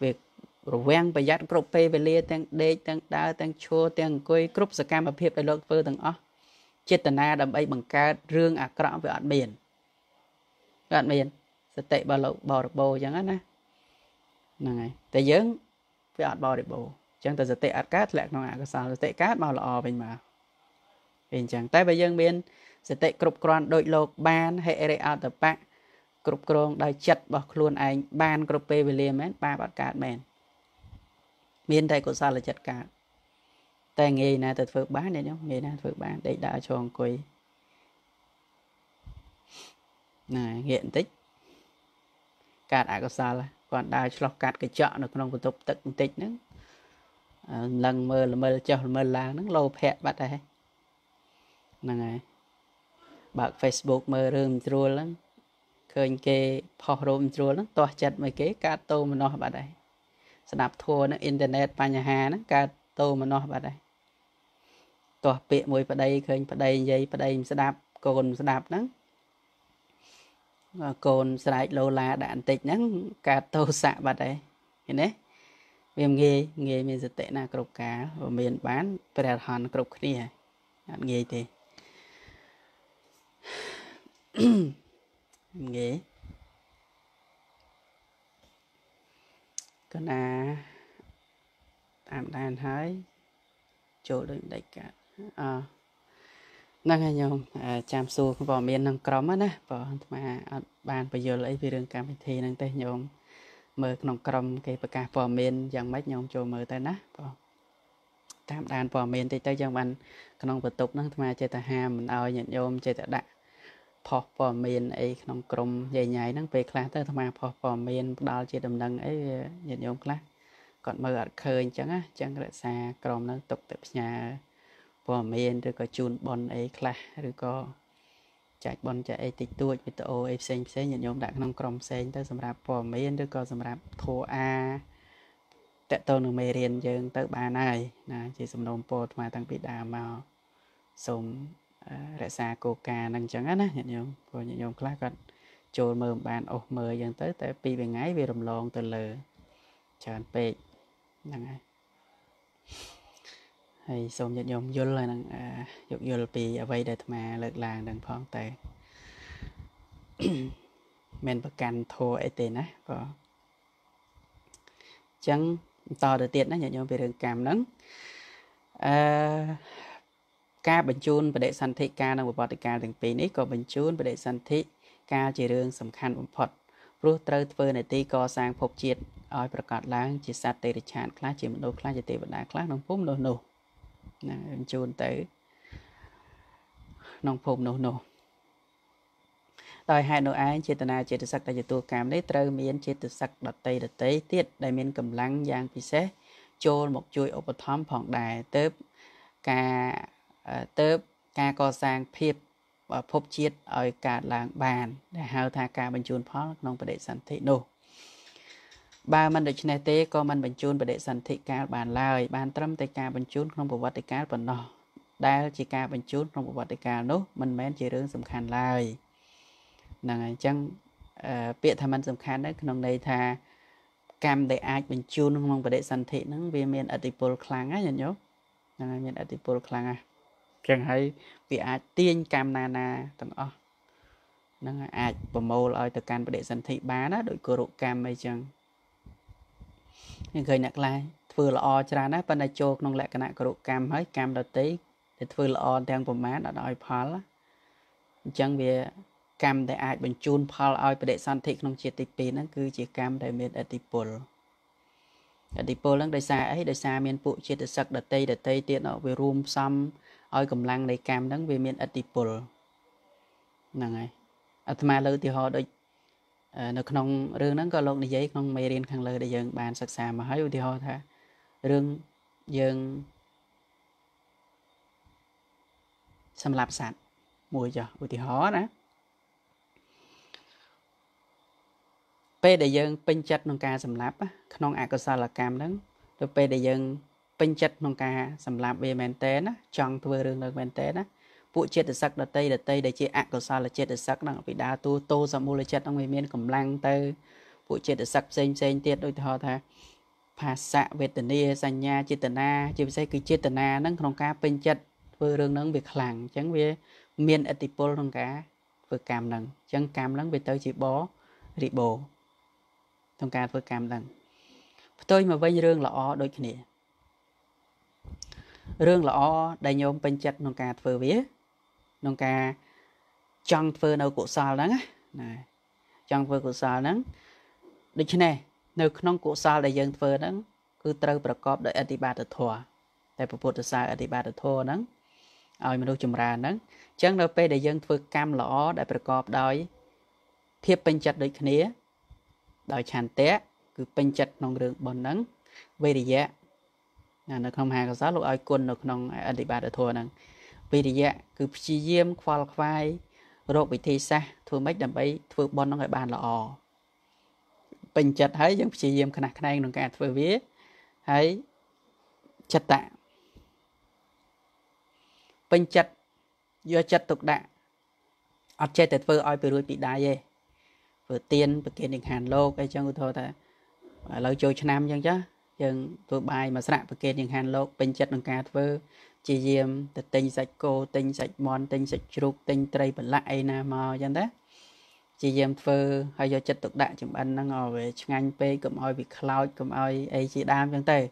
việc quen và dắt group pay về lia tăng đê tăng đá tăng chua tăng quây group scam và phê về lộc vừa từng ó chết tần na đầm ấy bằng ca rương ở cả về ở miền bạn miền sẽ tệ bò lộc bò được bồ chẳng hạn nè này tệ dướng với ăn bò được bồ chẳng từ tệ ăn cát lại nó cái sao tệ cát bao lọ bình mà bình chẳng tay bây giờ miền sẽ tệ cục con đội lộc ban hệ để ăn tập bạn cục con đòi chặt bọc luôn anh ban cục pe về liền mến ba bát cát mền miền tay của sao là chặt cát tay nghề này từ phượt bán này nhóc nghề này phượt bán để đã tròn quỳ này hiện tích cát ả có sao là còn đai lọc cát cái chợ nó không có tục tận tích nữa lần mơ là mơ chờ mơ là nó lâu hẹn bắt đây này bạn Facebook mơ rơm trôi lắm khơi kê phò rơm trôi lắm to chặt mấy cái cát tô mà nó bắt đây snap thua nó internet bà nhà hà nó cát tô mà nó bắt đây to bịa mùi vào đây khơi vào đây dây vào đây snap còn snap nó còn sài lô la đạn tịch nắng cá tô xạ bạt đấy, thế đấy, viêm nghề nghề mình sẽ tệ na cột cá và miền bán bẹt hòn cột kia, nghề thì nghề, còn à tạm đàn hái chỗ đừng đẩy cả, à. Năng hay nhom chạm xu vào miền năng cấm á nè vào mà bàn bây giờ lấy về đường cam thì năng tây nhom mở nòng cấm cái bậc cả vào miền dạng mấy nhom trồi mở tay nè vào tam đàn vào miền tây tây dạng bàn nòng vật tục năng mà chơi ta ham mình ao nhận nhom chơi ta đạ phò vào miền ấy nòng cấm dày nhảy năng về class tây mà phò vào miền đào chơi đầm đằng ấy nhận nhom class còn mở khơi chẳng á chẳng lại xa cấm năng tục tập nhà bỏ miền rồi có chun bon ấy kla rồi có chạy bon chạy ấy tịch tuột với tàu ấy sen sen nhận nhóm đại nông còng sen tới sầm rạp bỏ miền rồi có sầm rạp thua a tại tàu nông mê riêng dừng tới ba này nè chỉ sầm nông port mà tăng bị đà màu sầm rẻ xa coca năng chẳng á nhận nhóm rồi nhận nhóm kla còn chôn mờ bàn ốp mờ dừng tới tới pi về ngái về đồng lon từ lờ chọn pe năng hay xong nhận nhom vô là năng dục vô là vì vậy để mà lực làng đừng phong tệ mình bậc can thua ấy tiền á có Chẳng to được tiện đó nhờ nhờ về đường cảm nắng à, ca bình chun và đệ sản thị ca năng một bọt thì ca đường pin ít có bình chun và đệ sản thị ca chỉ đường sầm khăn một bọt rút trơ phơi này ti co sang phục triệt ởประกาศ lang chỉ sát tê để chán khá chỉ một đôi khá chỉ tê vận đại khá nông phum nô nô bình chun tới nông phum nô nô tại hai nội án chế tana chế tự sắc tại chỗ cảm đấy trơ miên chế tự sắc đặt tay đặt tay tiết đại miên cầm lăng giang pì xé chôn một chuỗi ô bột thấm phẳng đài tớp ca tớp ca co sang phep và phốp chiết ở cả làng bàn để hào tha ca bành chôn phó nông bệ sản thị nô ba mình được này tế co mình bành chôn bệ sản thị ca bàn lai bàn trâm tây ca bành chôn nông bộ vật tây ca phần nọ đa chỉ ca bành chôn nông bộ vật tây ca nô mình men chỉ rương sầm khàn lai năng chăng bịa tham ăn sầm khán đấy nông đây tha cam để ai bình chun nông và để sản thị nắng về miền Atipol Klang á nhớ năng miền Atipol Klang à chẳng hay vì ai tiên cam na na tầng o năng ai bầm mồ loi từ can và để sản thị bán á đội cờ độ cam bây chăng những người nặng lại vừa là o chả nát bên này chôn nông lại cái nặng cờ độ cam hết cam đợt tí để vừa là o đang bầm má đã đòi phá lá chẳng về cam để ai bình chun phal ai bệ đệ san thị không chia tịch pin nó cứ chỉ cam để miền Atipol Atipol nó đời xa ấy đời xa miền phụ chia từ sặc đợt tây đợt tây tiện nó về room xăm ai cầm lăng để cam nó về miền Atipol là ngay Atma lư thì họ đôi nó không riêng nó có lộn để giấy không mấy riêng khang lư để dừng bàn sặc xà mà hãy thì họ thà riêng dừng xâm lạp sạn mùi giờ thì họ đó để dân pin chặt nông ca sầm lấp nông ác cơ sở là cam đó rồi để dân pin chặt nông ca sầm lấp về men té đó chọn thưa đường đường men té đó vụ chết được sắc đợt tây đợt tây để chị ác cơ sở là chết được sắc đang bị đá tu tô sầm mồ chết ông người miền cầm lăng tơ vụ chết được sắc sen sen tiệt đôi thò thà phá xạ về tận địa sanh nhà chết tận na chỉ phải cứ chết tận na nâng nông ca pin chặt thưa đường nâng việc làng chẳng về miền Atipol nông ca vừa cam nâng chẳng cam nâng về tới chị bó rị bồ thông ca với cam đằng tôi mà với riêng là o đôi khi riêng là o đại nhôm bên chặt nông ca phơi vía nông ca chọn phơi nấu củ sào nắng này chọn phơi củ sào nắng đôi khi này nấu nông củ sào đại dân phơi nắng cứ trâuประกอบ ដោយ អតិបាត ធម៌ តែ ពុទ្ធ សាសនា អតិបាត ធម៌ ហ្នឹង ឲ្យ មនុស្ស ចម្រើន ហ្នឹង ចឹង ដល់ ពេល ដែល យើង ធ្វើ កម្ម ល្អ ដែល ប្រកប ដោយ ភាព ពេញ ចិត្ត ដូច គ្នា ដោយ ឆន្ទៈ គឺ ពេញ ចិត្ត ក្នុង រឿង បន ហ្នឹង វិរិយៈ នៅ ក្នុង មហាកោសល លោក ឲ្យ គុណ នៅ ក្នុង អតិបាតធម៌ ហ្នឹង វិរិយៈ គឺ ព្យាយាម ខ្វល់ខ្វាយ រក វិធីសាស្ត្រ ធ្វើ ម៉េច ដើម្បី ធ្វើ បន ហ្នឹង ឲ្យ បាន ល្អ ពេញ ចិត្ត ហើយ យើង ព្យាយាម ខ្នះខ្នែង ក្នុង ការ ធ្វើ វា ហើយ ចិត្ត ពេញ ចិត្ត យក ចិត្ត ទុក ដាក់ អត់ ចេះ តែ ធ្វើ ឲ្យ ពី រួច ពី ដៃ ទេ vừa tiên vừa kia định hàn lô cái chân của thôi ta lâu chơi nam chân chứ chân tôi bài mà sạ vừa kia định hàn lô bên chất đường cà phê chỉ diêm từ tinh sạch cô tinh sạch món tinh sạch ruột tinh tây bẩn lại na mò chân đấy chỉ diêm phê hay do chất tục đại chấm ăn nó ngồi về ngành p cầm oi bị cloud cầm oi ai chỉ đam chân tây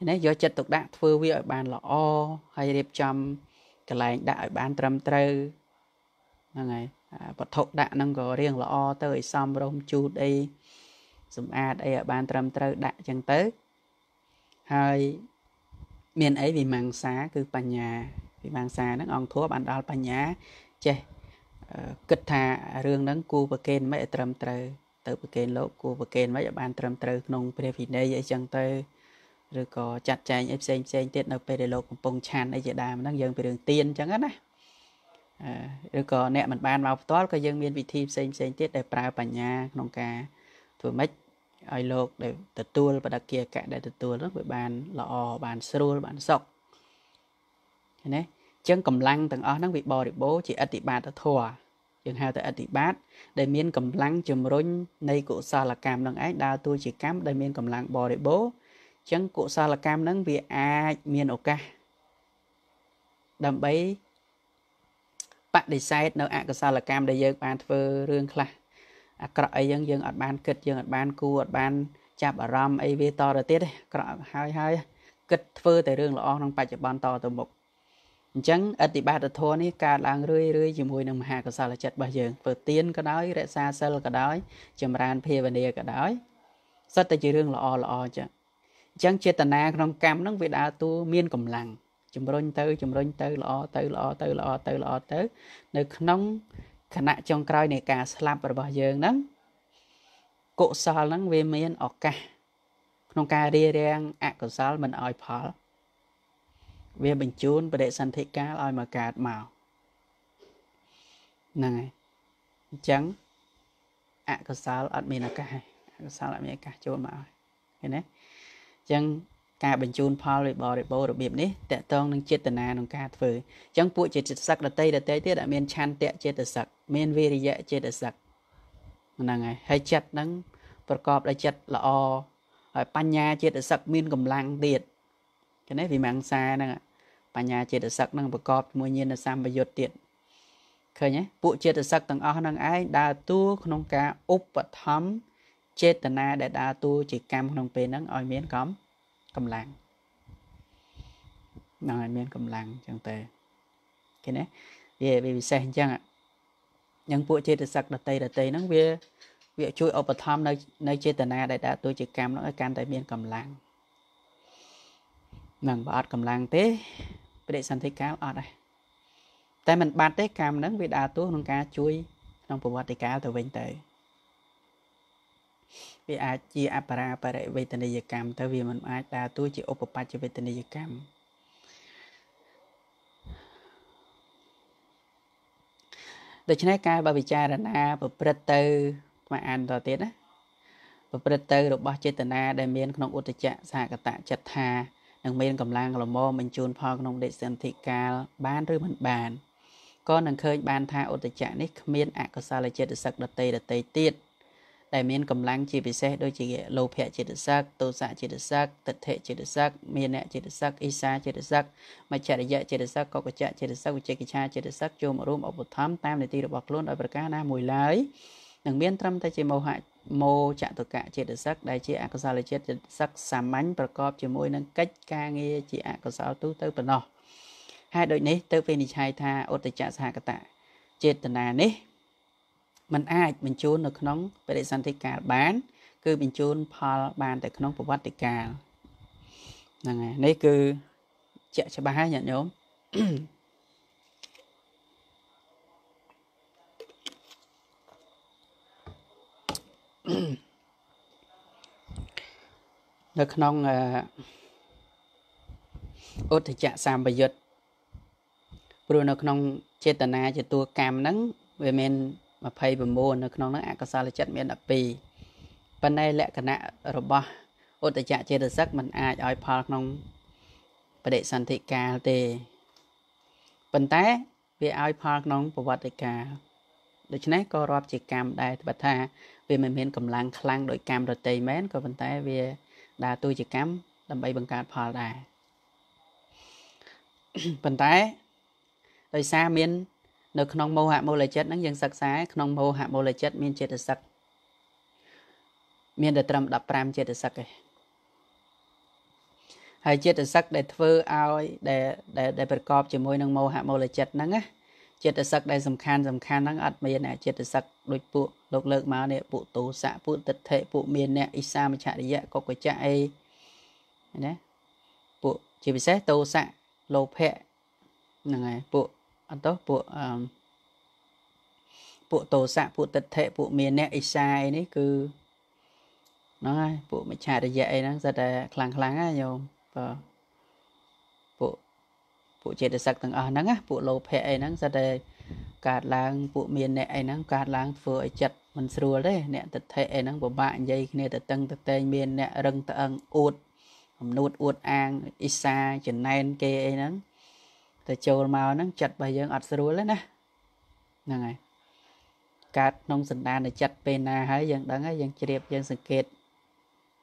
nếu do chất tục đại phê vi ở bàn lọ o hay đẹp chăm cái lại đại bàn trầm tây là ngày vật thục đã nâng gò riêng là o tới xong rong chu đây sum a đây ở ban trầm trơ đã chẳng tới hơi miền ấy vì màng xá cứ bà nhà vì màng xá nó on thua bàn đo bà nhà che kịch thà riêng nâng cu và kênh mấy trầm trơ tới bờ kênh lỗ cu và kênh mấy ở ban trầm trơ nông về vì đây ở chẳng tới rồi có chặt chém em xem xem tiết nó về để lỗ cùng bông chan đây giờ đàm nó dần về đường tiên chẳng hết á rồi còn nè mình ban vào toát cái dân miền vị thi xem xem tiết để pra bà nhà nông ca thổi mít ai lộc để tự tuôn và đặc kia cả để tự tuôn rất với bàn lọ bàn sôi bàn sọc thế này chân cầm lăng tầng ó nó bị bò để bố chỉ Atipad đã thua chừng hai tại Atipad để miền cầm lăng chùm rốn nay cụ sa là cam đang ái đa tôi chỉ cắm để miền cầm lăng bò để bố chân cụ sa là cam nắng vì ai miền ok đầm bấy bạn để sai nó ạ cơ sao là cam để dân bàn phơi riêng là ạ cọ ấy dân dân ở ban kịch dân ở ban cu ở ban chạp ở rằm ai về to rồi tiết hai hai kịch phơi tại đường lọ trong bài ban to từ một chẳng ở địa bàn thôn này cả làng rưỡi rưỡi chìm hồi nằm hà sa là chặt bây giờ vừa tiên có đói rẽ xa sơ có đói chìm ran phê vấn đề có đói sát tại chỉ đường lọ lọ chứ chẳng chết tận nang trong cam nông việt đa tu miên cầm làng chìm rôn tới chìm rôn tới lọ tới lọ tới lọ tới lọ tới nơi nông khả năng trong cõi này cả slap ở bây giờ nắng cỗ sa nắng về miên ở cả nông ca đi riêng ạ cỗ sa mình ở phở về bình chốn và để sanh thế cá oi mà cạt màu này trắng ạ cơ sáo ăn miền là cái cơ sáo lại miền cái chốn màu thế này chẳng cả bình chốn phao để bò để bò được biệp ní tẹt tông đang chết từ na đang cạt phơi chẳng bụi chết chết sặc là tây là tây tiết đã miền chan tẹt chết từ sặc miền vi thì dễ chết từ sặc này hay chặt đangประกอบ là chặt là o hỏi pan nhà chết từ sặc miền cầm lang tiệt cái này vì mạng xa năng ạ, bà nhà chết ở sắc năng bà cọp mùi nhiên là xăm bà dột tiện khởi nhé, vụ chết ở sắc tầng ơ năng ái đa tu không ca úp và thấm chết tầng na để đa tu chỉ cam không bê năng oi miên cấm cầm làng năng oi miên cầm làng chẳng tề cái này, vì vì xe hình chăng ạ nhưng vụ chết ở sắc là tây là tây năng vì việc chui ốp và thấm nơi chết tầng na để đa tu chỉ cam nó ở can tại miên cầm làng nâng bà ọt cầm làng tế bà đệ sẵn thấy cáo ọt đây tại mình bát tế cam nâng vì đá tuốt nông cá chui nông bà bọt tế cáo từ vinh tới vì ai chi áp ra bà đệ vệ tình đề dự cam tới vì mình ai đá tuốt chỉ ốp bà bát cho vệ tình đề dự cam được chứ này cá bà vị cha ra nà bà bật tư mà ăn rõ tiết á bà bật tư được bà chế tình nà đầy miên nông út chạ xa cả tạ chật thà năng miên cầm lang là mô mình chôn phao nông đệ sanh thị ca ban rư mình bàn con năng khơi ban tha ổn chạ nick miên ạ có sao là chết được sặc đợt tây đợt tây tiết đại miên cầm lang chỉ bị xe đôi chỉ lầu phẹ chết được sặc tô dạ chết được sặc tật thể chết được sặc miên ạ chết được sặc isa chết được sặc mà chạ đại dạ chết được sặc có có chạ chết được sặc của chết kỳ cha chết được sặc chôm ở rôm ở bột thắm tam để ti được bọc luôn ở bậc ca na mùi lái năng miên trăm tay chỉ màu hại mô chạm thực cả chết được sắc đại chị ạ có sao là chết được sắc sám ánh và cọp chỉ môi nâng cách ca nghe chị ạ có sao tú tới phần nọ hai đội này tới về đi hai tha ốt để chạm xa cả tạ chết tần à nế mình ai mình chôn được nóng về để sanh thế cả bán cứ mình chôn phò bàn tại nóng của vắt để cả này nấy cứ chạy cho bà hai nhận nhóm được nông ốt thì chạ sam bây giờ, rồi được nông chết tận na chỉ tua cam nắng về men mà phay bờ mô được nông nó ăn có sao là chết men đập bì, bên đây lẽ cả nạ rồi ba ốt thì chạ chết được sắc mình ai ai phao nông, bờ đệ sanh thị ca thì, bên té về ai phao nông bờ vạt thị ca, được chứ này có rập chỉ cam đây bờ tha vì mình miền cầm lang lang đội cam rồi tây men còn bên té về đa tôi chỉ cắm làm bay bằng cát phò đài phần tái đời xa miên được nông mô hạ mô lời chết nắng dân sặc sái nông mô hạ mô lời chết miên chết được sặc miên được trầm đập pram chết được sặc hay chết được sặc để phơi ao để để để bật cọp chỉ môi nông mô hạ mô lời chết nắng á chết được sặc đây sầm khan sầm khan nắng ắt miên này chết được sặc đôi bộ lục lực mà nè bộ tố xạ bộ tật thể bộ miền nè isa mà chạy dạ có cái chạy đấy bộ chỉ bị xét tố xạ lục hệ này bộ ăn tốt bộ bộ tố xạ bộ tật thể bộ miền nè isa đấy cứ nói bộ mà chạy dạ nó rất là khăng khăng nhiều bộ bộ chỉ để sạc thằng ở nắng á bộ lục hệ nó rất là cát lang vụ miền nè ấy nắng cát lang phơi chặt mình xua đấy nè tật thể nắng của bạn dây nè tật tăng tật tây miền nè rừng tận uột nuốt uột an isa chuyển nay kê ấy nắng tật châu màu nắng chặt bài dương ạt xua đấy nè nè này cát nông dân đan để chặt bên na hay dân đắng ấy dân triệt dân sừng kẹt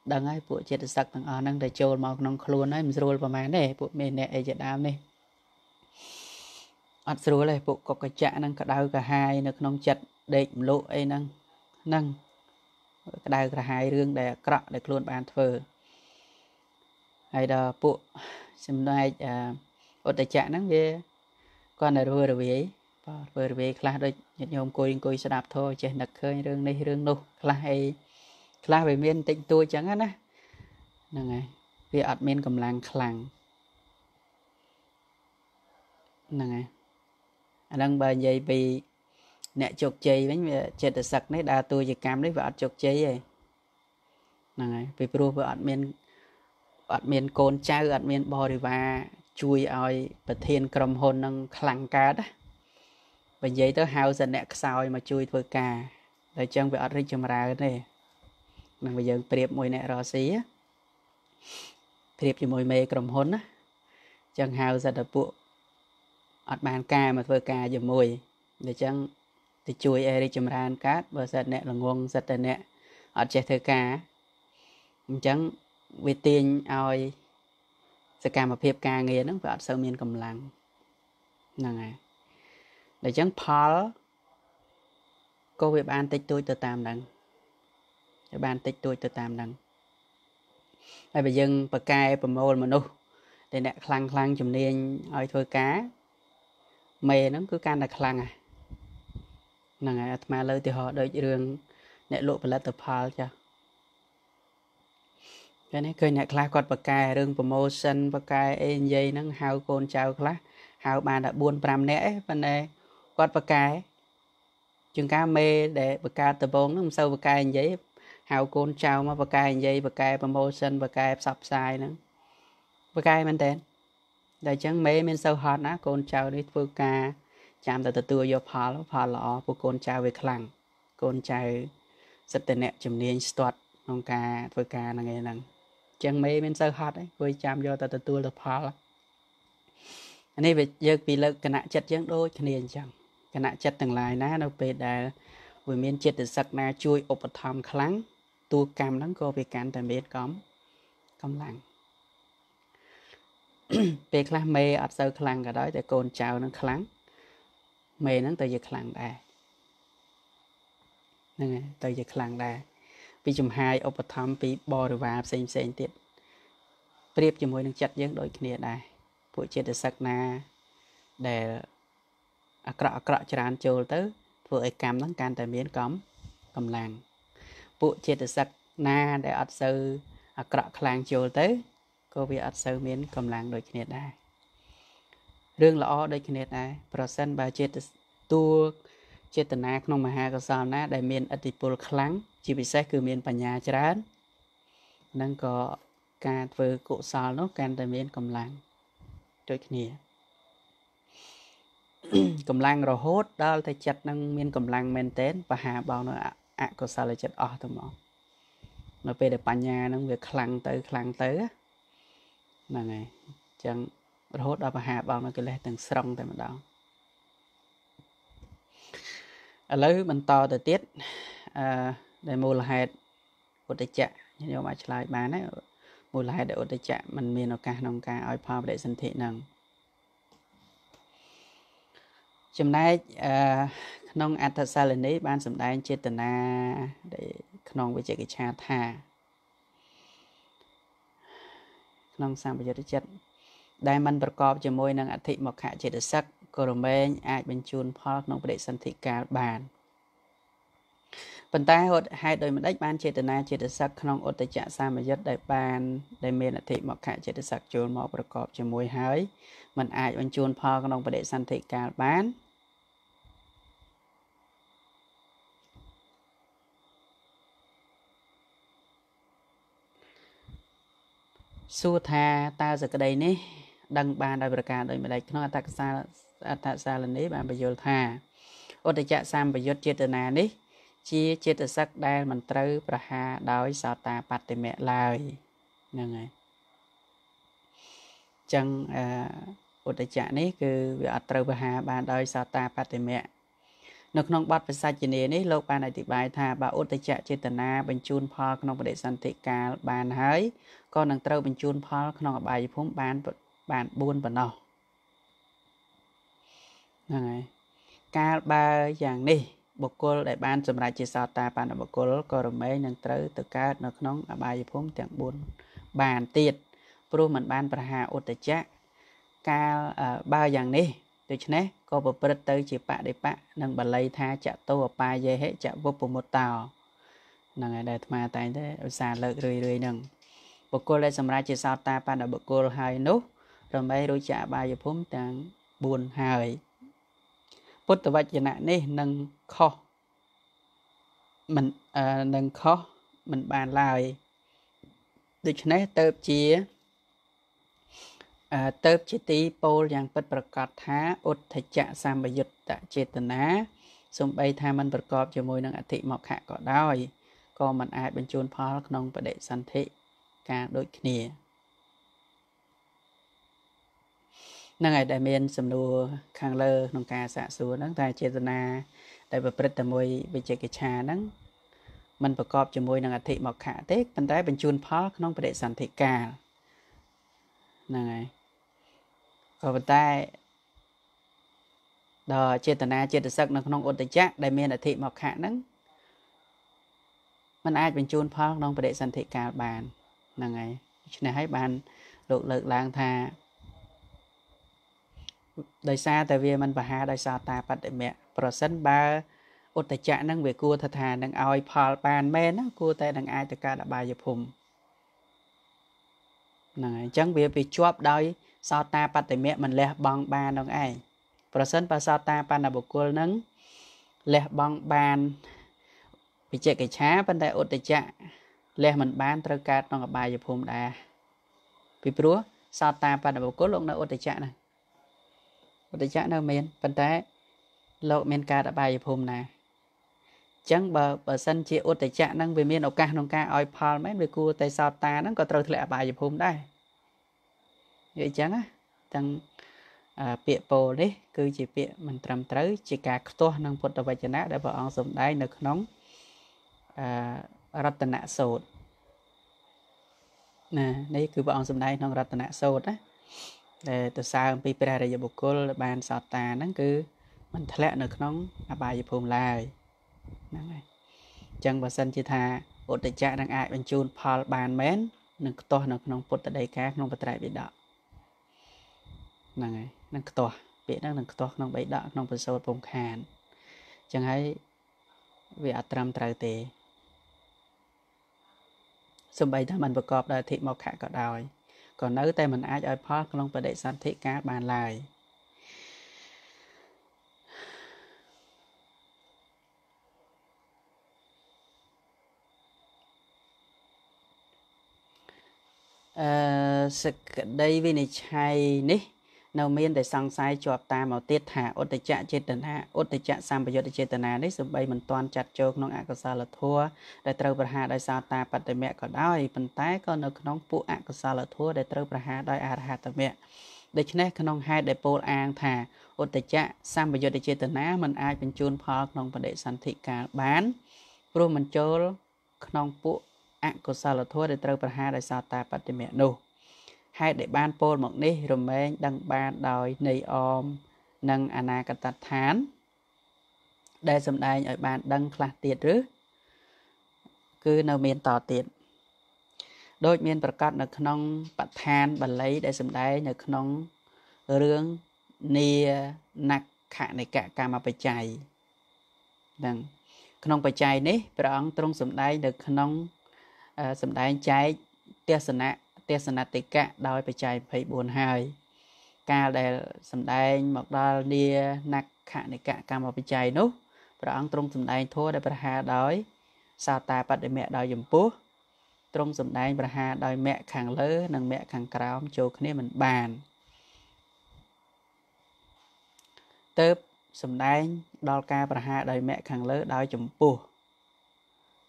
đắng ấy vụ chết sặc thằng ở nắng tật châu màu nông khôn ấy mình xua vào màn này vụ miền nè ấy chặt đam này ăn xôi này bộ có cái chạ năng cả đau cả hai nó không chặt để lộ ấy năng năng đào ra hai rương để cọ để luôn bàn thờ hay đó bộ xem nay ở tại trạng nắng về con là vừa về vừa về class đôi nhật nhôm cùi cùi sẽ đạp thôi chơi đặc khơi rương này rương nô class hay class về miền tịnh tôi chẳng á nè này vì admin cầm làng khlang này đang bờ dây bị nè chột chì bánh chè tơ sặc đấy đa tôi chỉ cam đấy vợ chột chì vậy này vì pro vợ admin admin côn cha admin bò đi và chui oi bật thiên cầm hồn năng khlang cá đó và giấy tới hao dần nè sao mà chui thôi cả để chân vợ admin châm ra cái này năng bây giờ tiệp mồi nè rò xí á tiệp chỉ mồi mê cầm hồn á chân hao dần đập bộ admin ca mà thôi cả giờ mồi để chân thì chui ai đi chầm ran cát bờ sạt nè là nguồn sạt nè ở trẻ thơ cá chẳng vi tiền oi sạt cá mà phep cá nghề nó phải ở sâu miền cầm lăng này để chẳng Paul cô về ban tích tôi từ tam đằng ban tích tôi từ tam đằng ai bây giờ bờ cay bờ mồi mà nu để nè khlang khlang chầm nên oi thôi cá mề nó cứ can là khlang à năng mà lời thì họ đợi đường nẹt lộ và lật tập hal cho cái này cười nẹt class còn bậc cài đường promotion bậc cài anh dây năng hào cồn chào class hào bàn đã buồn pram nẽ vấn đề còn bậc cài trường ca mê để bậc cài tập bốn nó sâu bậc cài anh dây hào cồn chào mà bậc cài anh dây bậc cài promotion bậc cài sập sai nữa bậc cài mình tên đại chẳng mê mình sâu hot á cồn chào đi bậc cài chạm từ từ từ vô phá lắm phá lọ của con trai về khlang con trai rất tệ nè chấm niên start nông ca với ca là ngày nắng chẳng mấy bên sơ hot đấy với chạm vô từ từ từ là phá lắm anh này về giờ vì là cái nạn chặt chẳng đôi cái niên chẳng cái nạn chặt từng lại ná đâu về để với miền chặt từ sạc na chui ốp thầm khlang tu cam lắm cô về cản tại miền cấm cấm lặng về khlang mê ở sơ khlang cả đó để con trai nó khlang mày nó tới giờ khlang đà nè tới giờ khlang đà vì chùm hai ốp thầm vì bò rồi và xem xem tiệt tiếp chùm môi nó chặt giống đôi kia đà buổi chiều để sạc na để cọ cọ tràn trồi tới vừa cam lắng can tại miếng cấm cầm làng buổi chiều để sạc na để ắt sơ cọ khlang trồi tới cô bị ắt sơ miếng cầm làng đôi kia đà rương lọ đây cái này, percent ba chết tua chết từ nát nông mà hai cái sao nát đại miền Atipol kháng chỉ bị xét cứ miền Pà Nha chán, đang có cả vừa cụ sao nó can đại miền Cầm Lang, đôi cái này Cầm Lang rồi hốt đó thì chặt năng miền Cầm Lang maintain và hà bao nữa ạ có sao lại chặt ở tụi mỏ, nó về để Pà Nha nó việc kháng tới kháng tới, là này chẳng hốt đó và hạ bao nó cứ lên từng sông tại mình đó lấy mình to từ tiết à, để mua là hạt của tịch chạ như nhiều bạn lại bán đấy mua là hạt để của tịch chạ mình miền nó ca nông ca oi pha để sinh thị năng hôm nay à, nông ăn thật xa lên đấy ban sớm đây trên tận na để nông với chị cái cha thà nông sang bây giờ tịch chạ đại mìnhประกอบ ជាមួយ នឹង អធិមក្ខចេតសិក ក៏រមែង អាច បញ្ជូន ផល ក្នុង បដិសន្ធិកាល បាន ប៉ុន្តែ ហេតុ ដោយ ម្ដេច បាន ចេតនា ចេតសិក ក្នុង ឧត្តចសាមយុត្ត ដែល បាន ដែល មាន អធិមក្ខចេតសិក ចូល មក ប្រកប ជាមួយ ហើយ មិន អាច បញ្ជូន ផល ក្នុង បដិសន្ធិកាល បាន សួរ ថា តើ សក្តី នេះដឹងបានដោយប្រការដោយម្ដេចក្នុងអត្តកសាអត្តសាលនេះបានបញ្យល់ថាឧត្តចសម្បយុត្តចេតនានេះជាចេតសិកដែលមិនត្រូវប្រហារដោយសោតាបត្តិមៈឡើយហ្នឹងហើយចឹងអឧត្តចនេះគឺវាអត់ត្រូវប្រហារបានដោយសោតាបត្តិមៈនៅក្នុងបទបសជ្ជនីនេះលោកបានអធិប្បាយថាបើឧត្តចចេតនាបញ្ជូនផលក្នុងបដិសន្ធិកាលបានហើយក៏នឹងត្រូវបញ្ជូនផលក្នុងអបាយភូមិបានបានបួនប៉ុណ្ណោះហ្នឹងហើយកាលបើយ៉ាងនេះ Bồ Câu đại ban chấm lại chia sao ta ban ở Bồ Câu có rồi mấy năng tới từ cá nó nóng ở bài phốm tiếng buồn bàn tiệt pro mình ban bà hà ôt tịch chắc ca ba dạng này từ chén có bộ bật tới chỉ bạ để bạ năng bà lấy tha chạ tô ở bài dễ hết chạ vô cùng một tàu năng ở đây mà tại thế xả lợi rồi rồi năng Bồ Câu lại chấm lại chia sao ta ban ở Bồ Câu hai nốt rồi mấy đôi chạ bài phốm tiếng buồn hài bất tử vật này này nâng khó mình uh, nâng khó mình bàn lại được này tập chia uh, tập chia tí pol dạng bất bạc cọt thá út thạch trạng sam bây dứt tạ chê tình á xung bây tham ăn bạc cọp cho môi nâng ạ thị mọc hạ có đói có mình ai bên chôn phó nông và đệ sanh thị càng đôi kia năng ngày đại miền sầm nua khang lơ nông ca xạ xúa năng ta chế na đại bậc bậc tầm môi về chế cái trà năng mình bậc cọp cho môi năng thị mọc khả tết bàn tay bên chun phó nông bệ sản thị cả năng ngày còn bàn tay đò chế na chế sắc năng nông ổn định chắc đại miền thị mọc khả năng mình ai bên chun phó nông bệ sản thị cả bàn năng ngày này hãy bàn lục lực lang tha đời xa tại vì mình bà hà đời xa ta bắt để mẹ prosen ba ổn định trạng năng về cua thật hà năng ao phal bàn men á cua tay năng ai tất cả đã bài dục hùng này chẳng vì bị chóp đôi xa ta bắt để mẹ mình lẹ băng bàn năng ai prosen ba xa ta ban là bộ cua nắng lẹ băng bàn bị chạy cái chá bên đây ổn định trạng lẹ mình ban tất cả năng bài dục hùng đã vì búa xa ta ban là bộ cua lúc nào ổn định trạng này để chắc nó miền phần thế lộ miền ca đã bài phùm nè chẳng bờ bờ sân chị út để chắc năng về miền ốc ca nông ca oi phò mấy người cua tay sao ta nó có trâu lệ bài phùm đây vậy chẳng á thằng bịa bồ đấy cứ chỉ bịa mình trầm tới chỉ cả to năng phật đầu bài chân đã vợ ông dùng đáy nực nóng rát nạ sột nè đấy cứ vợ ông dùng đáy nóng rát nạ sột á để từ sau bị bê ra để bồ câu bàn sọt tà nó cứ mình thẹn được nóng à bài dục hồn lại chẳng vào sân chỉ thà ổn định trạng đang ai bên chun phal bàn mến nâng to nâng nông bột đầy cá nông bột đại bị đọ này nâng to bị đang nâng to nông bị đọ nông bột sâu vùng khàn chẳng hay vì ở trầm trời tề xung bày thằng mình bậc cọp đời thị mọc hạ cọt đòi còn nếu tay mình ai ở park long và đệ san thị cá bàn lại sự đây vì này chay ní đầu miền để sang sai chọp ta màu tiết hạ ốt để chạm trên tần hạ ốt để chạm sang bây giờ để trên tần này đấy sớm bây mình toàn chặt cho nông ạ có sao là thua để trâu bờ hạ đại sao ta bắt để mẹ có đói phần tái con nông nông phụ ạ có sao là thua để trâu bờ hạ đại ạ hạ mẹ để cho nên nông hai để pol an thả ốt để chạm sang bây giờ để trên tần này mình ai bên chun phò nông và để sản thị cả bán rồi mình cho nông phụ ạ có sao là thua để trâu bờ hạ đại sao ta bắt để mẹ nô hai để ban pol một ní rồi mình đăng ban đòi nầy om nâng anakatat thán để xâm đại ở ban đăng khá tiệt rứ cứ nâu miền tỏ tiệt đôi miền bật cắt nực nông bật than bật lấy để xâm đại nực nông rương nia nặc khả này cả cà mà phải chạy đằng nông phải chạy ní phải ông trong xâm đại nực nông xâm đại chạy tia sơn ạ tiết sản nát tịch cả đòi phải chạy phải buồn hài ca để sầm đai mặc đo nia nặc khả này cả ca mà phải chạy nốt và ông trong sầm đai thua để bà hà đói sao ta bắt để mẹ đòi dùm bố trong sầm đai bà hà đòi mẹ khang lỡ nâng mẹ khang cào ông châu khné mình bàn tớp sầm đai đo ca bà hà đòi mẹ khang lỡ đòi dùm bố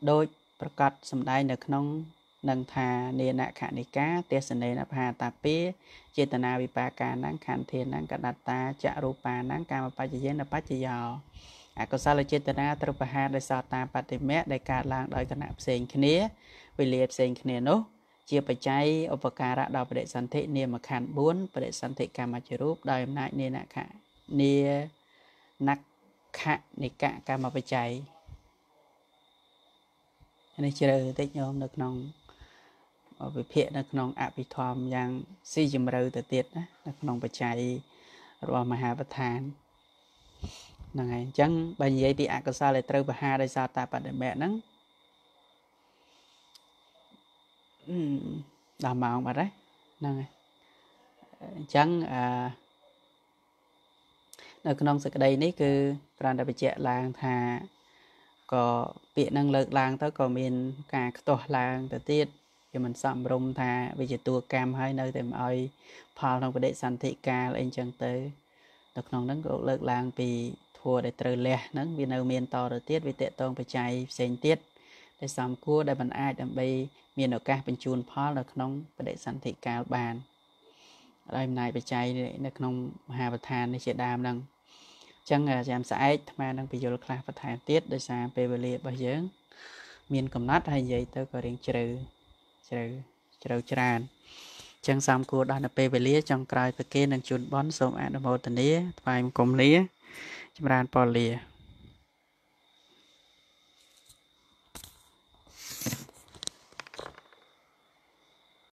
đôi bà cắt sầm đai được nông năng thà nền nạ khả ni cá tiết sinh nền nạp hà tạp bế chế tà nà vi bà ca năng khăn thiên năng cả đạt ta chạ rù bà năng ca mà bà chế nạp bà chế dào à có sao là chế tà nà trục bà hà đại sao ta bà tế mẹ đại ca lang đòi tà nạp xên khá nế vì liếp xên khá nế nốt chia bà cháy ổ bà ca rạ đòi bà đệ sản thị nền mà khăn bốn bà đệ sản thị ca mà chế rúp đòi em nạ nền nạ khả nền nạc khá này cả cả mà phải chạy nên chỉ là tới nhóm được nòng về phía được nòng áp bị thòm giang xì chìm rơi từ tiệt đó được nòng phải chạy rồi mà hà bất thành năng ngày chẳng bây giờ thì ác cơ sa lại trêu bà hà đây sao ta bà để mẹ nắng làm màu bà đấy năng ngày chẳng à ở con sự đây này cứ còn đã bị chẹt làng thà có bị năng lực làng tới còn miền cả tổ làng tự tiết thì mình sắm rung thà bây giờ tua cam hai nơi thì mọi phao trong để sanh thị ca lên chẳng tới được non nắng của lực làng vì thua để trời lẹ nắng vì nơi miền to tự tiết vì tệ tông phải chạy sen tiết để sắm cua để mình ai đầm bay miền ở ca bên chuồn phao là non để sanh thị ca bàn đây này phải chạy để non hà bạch thàn để chuyện đàm năng chẳng là giảm sải mà đang bị dồn khá phát thải tiết để xa về bờ lìa bây giờ miền cầm nát hay vậy tôi có điện trừ trừ trừ tràn chẳng xong cô đó là về bờ lìa trong cài phải kia đang chun bón sôm ăn một tuần lìa vài cùng lìa chim ran bò lìa.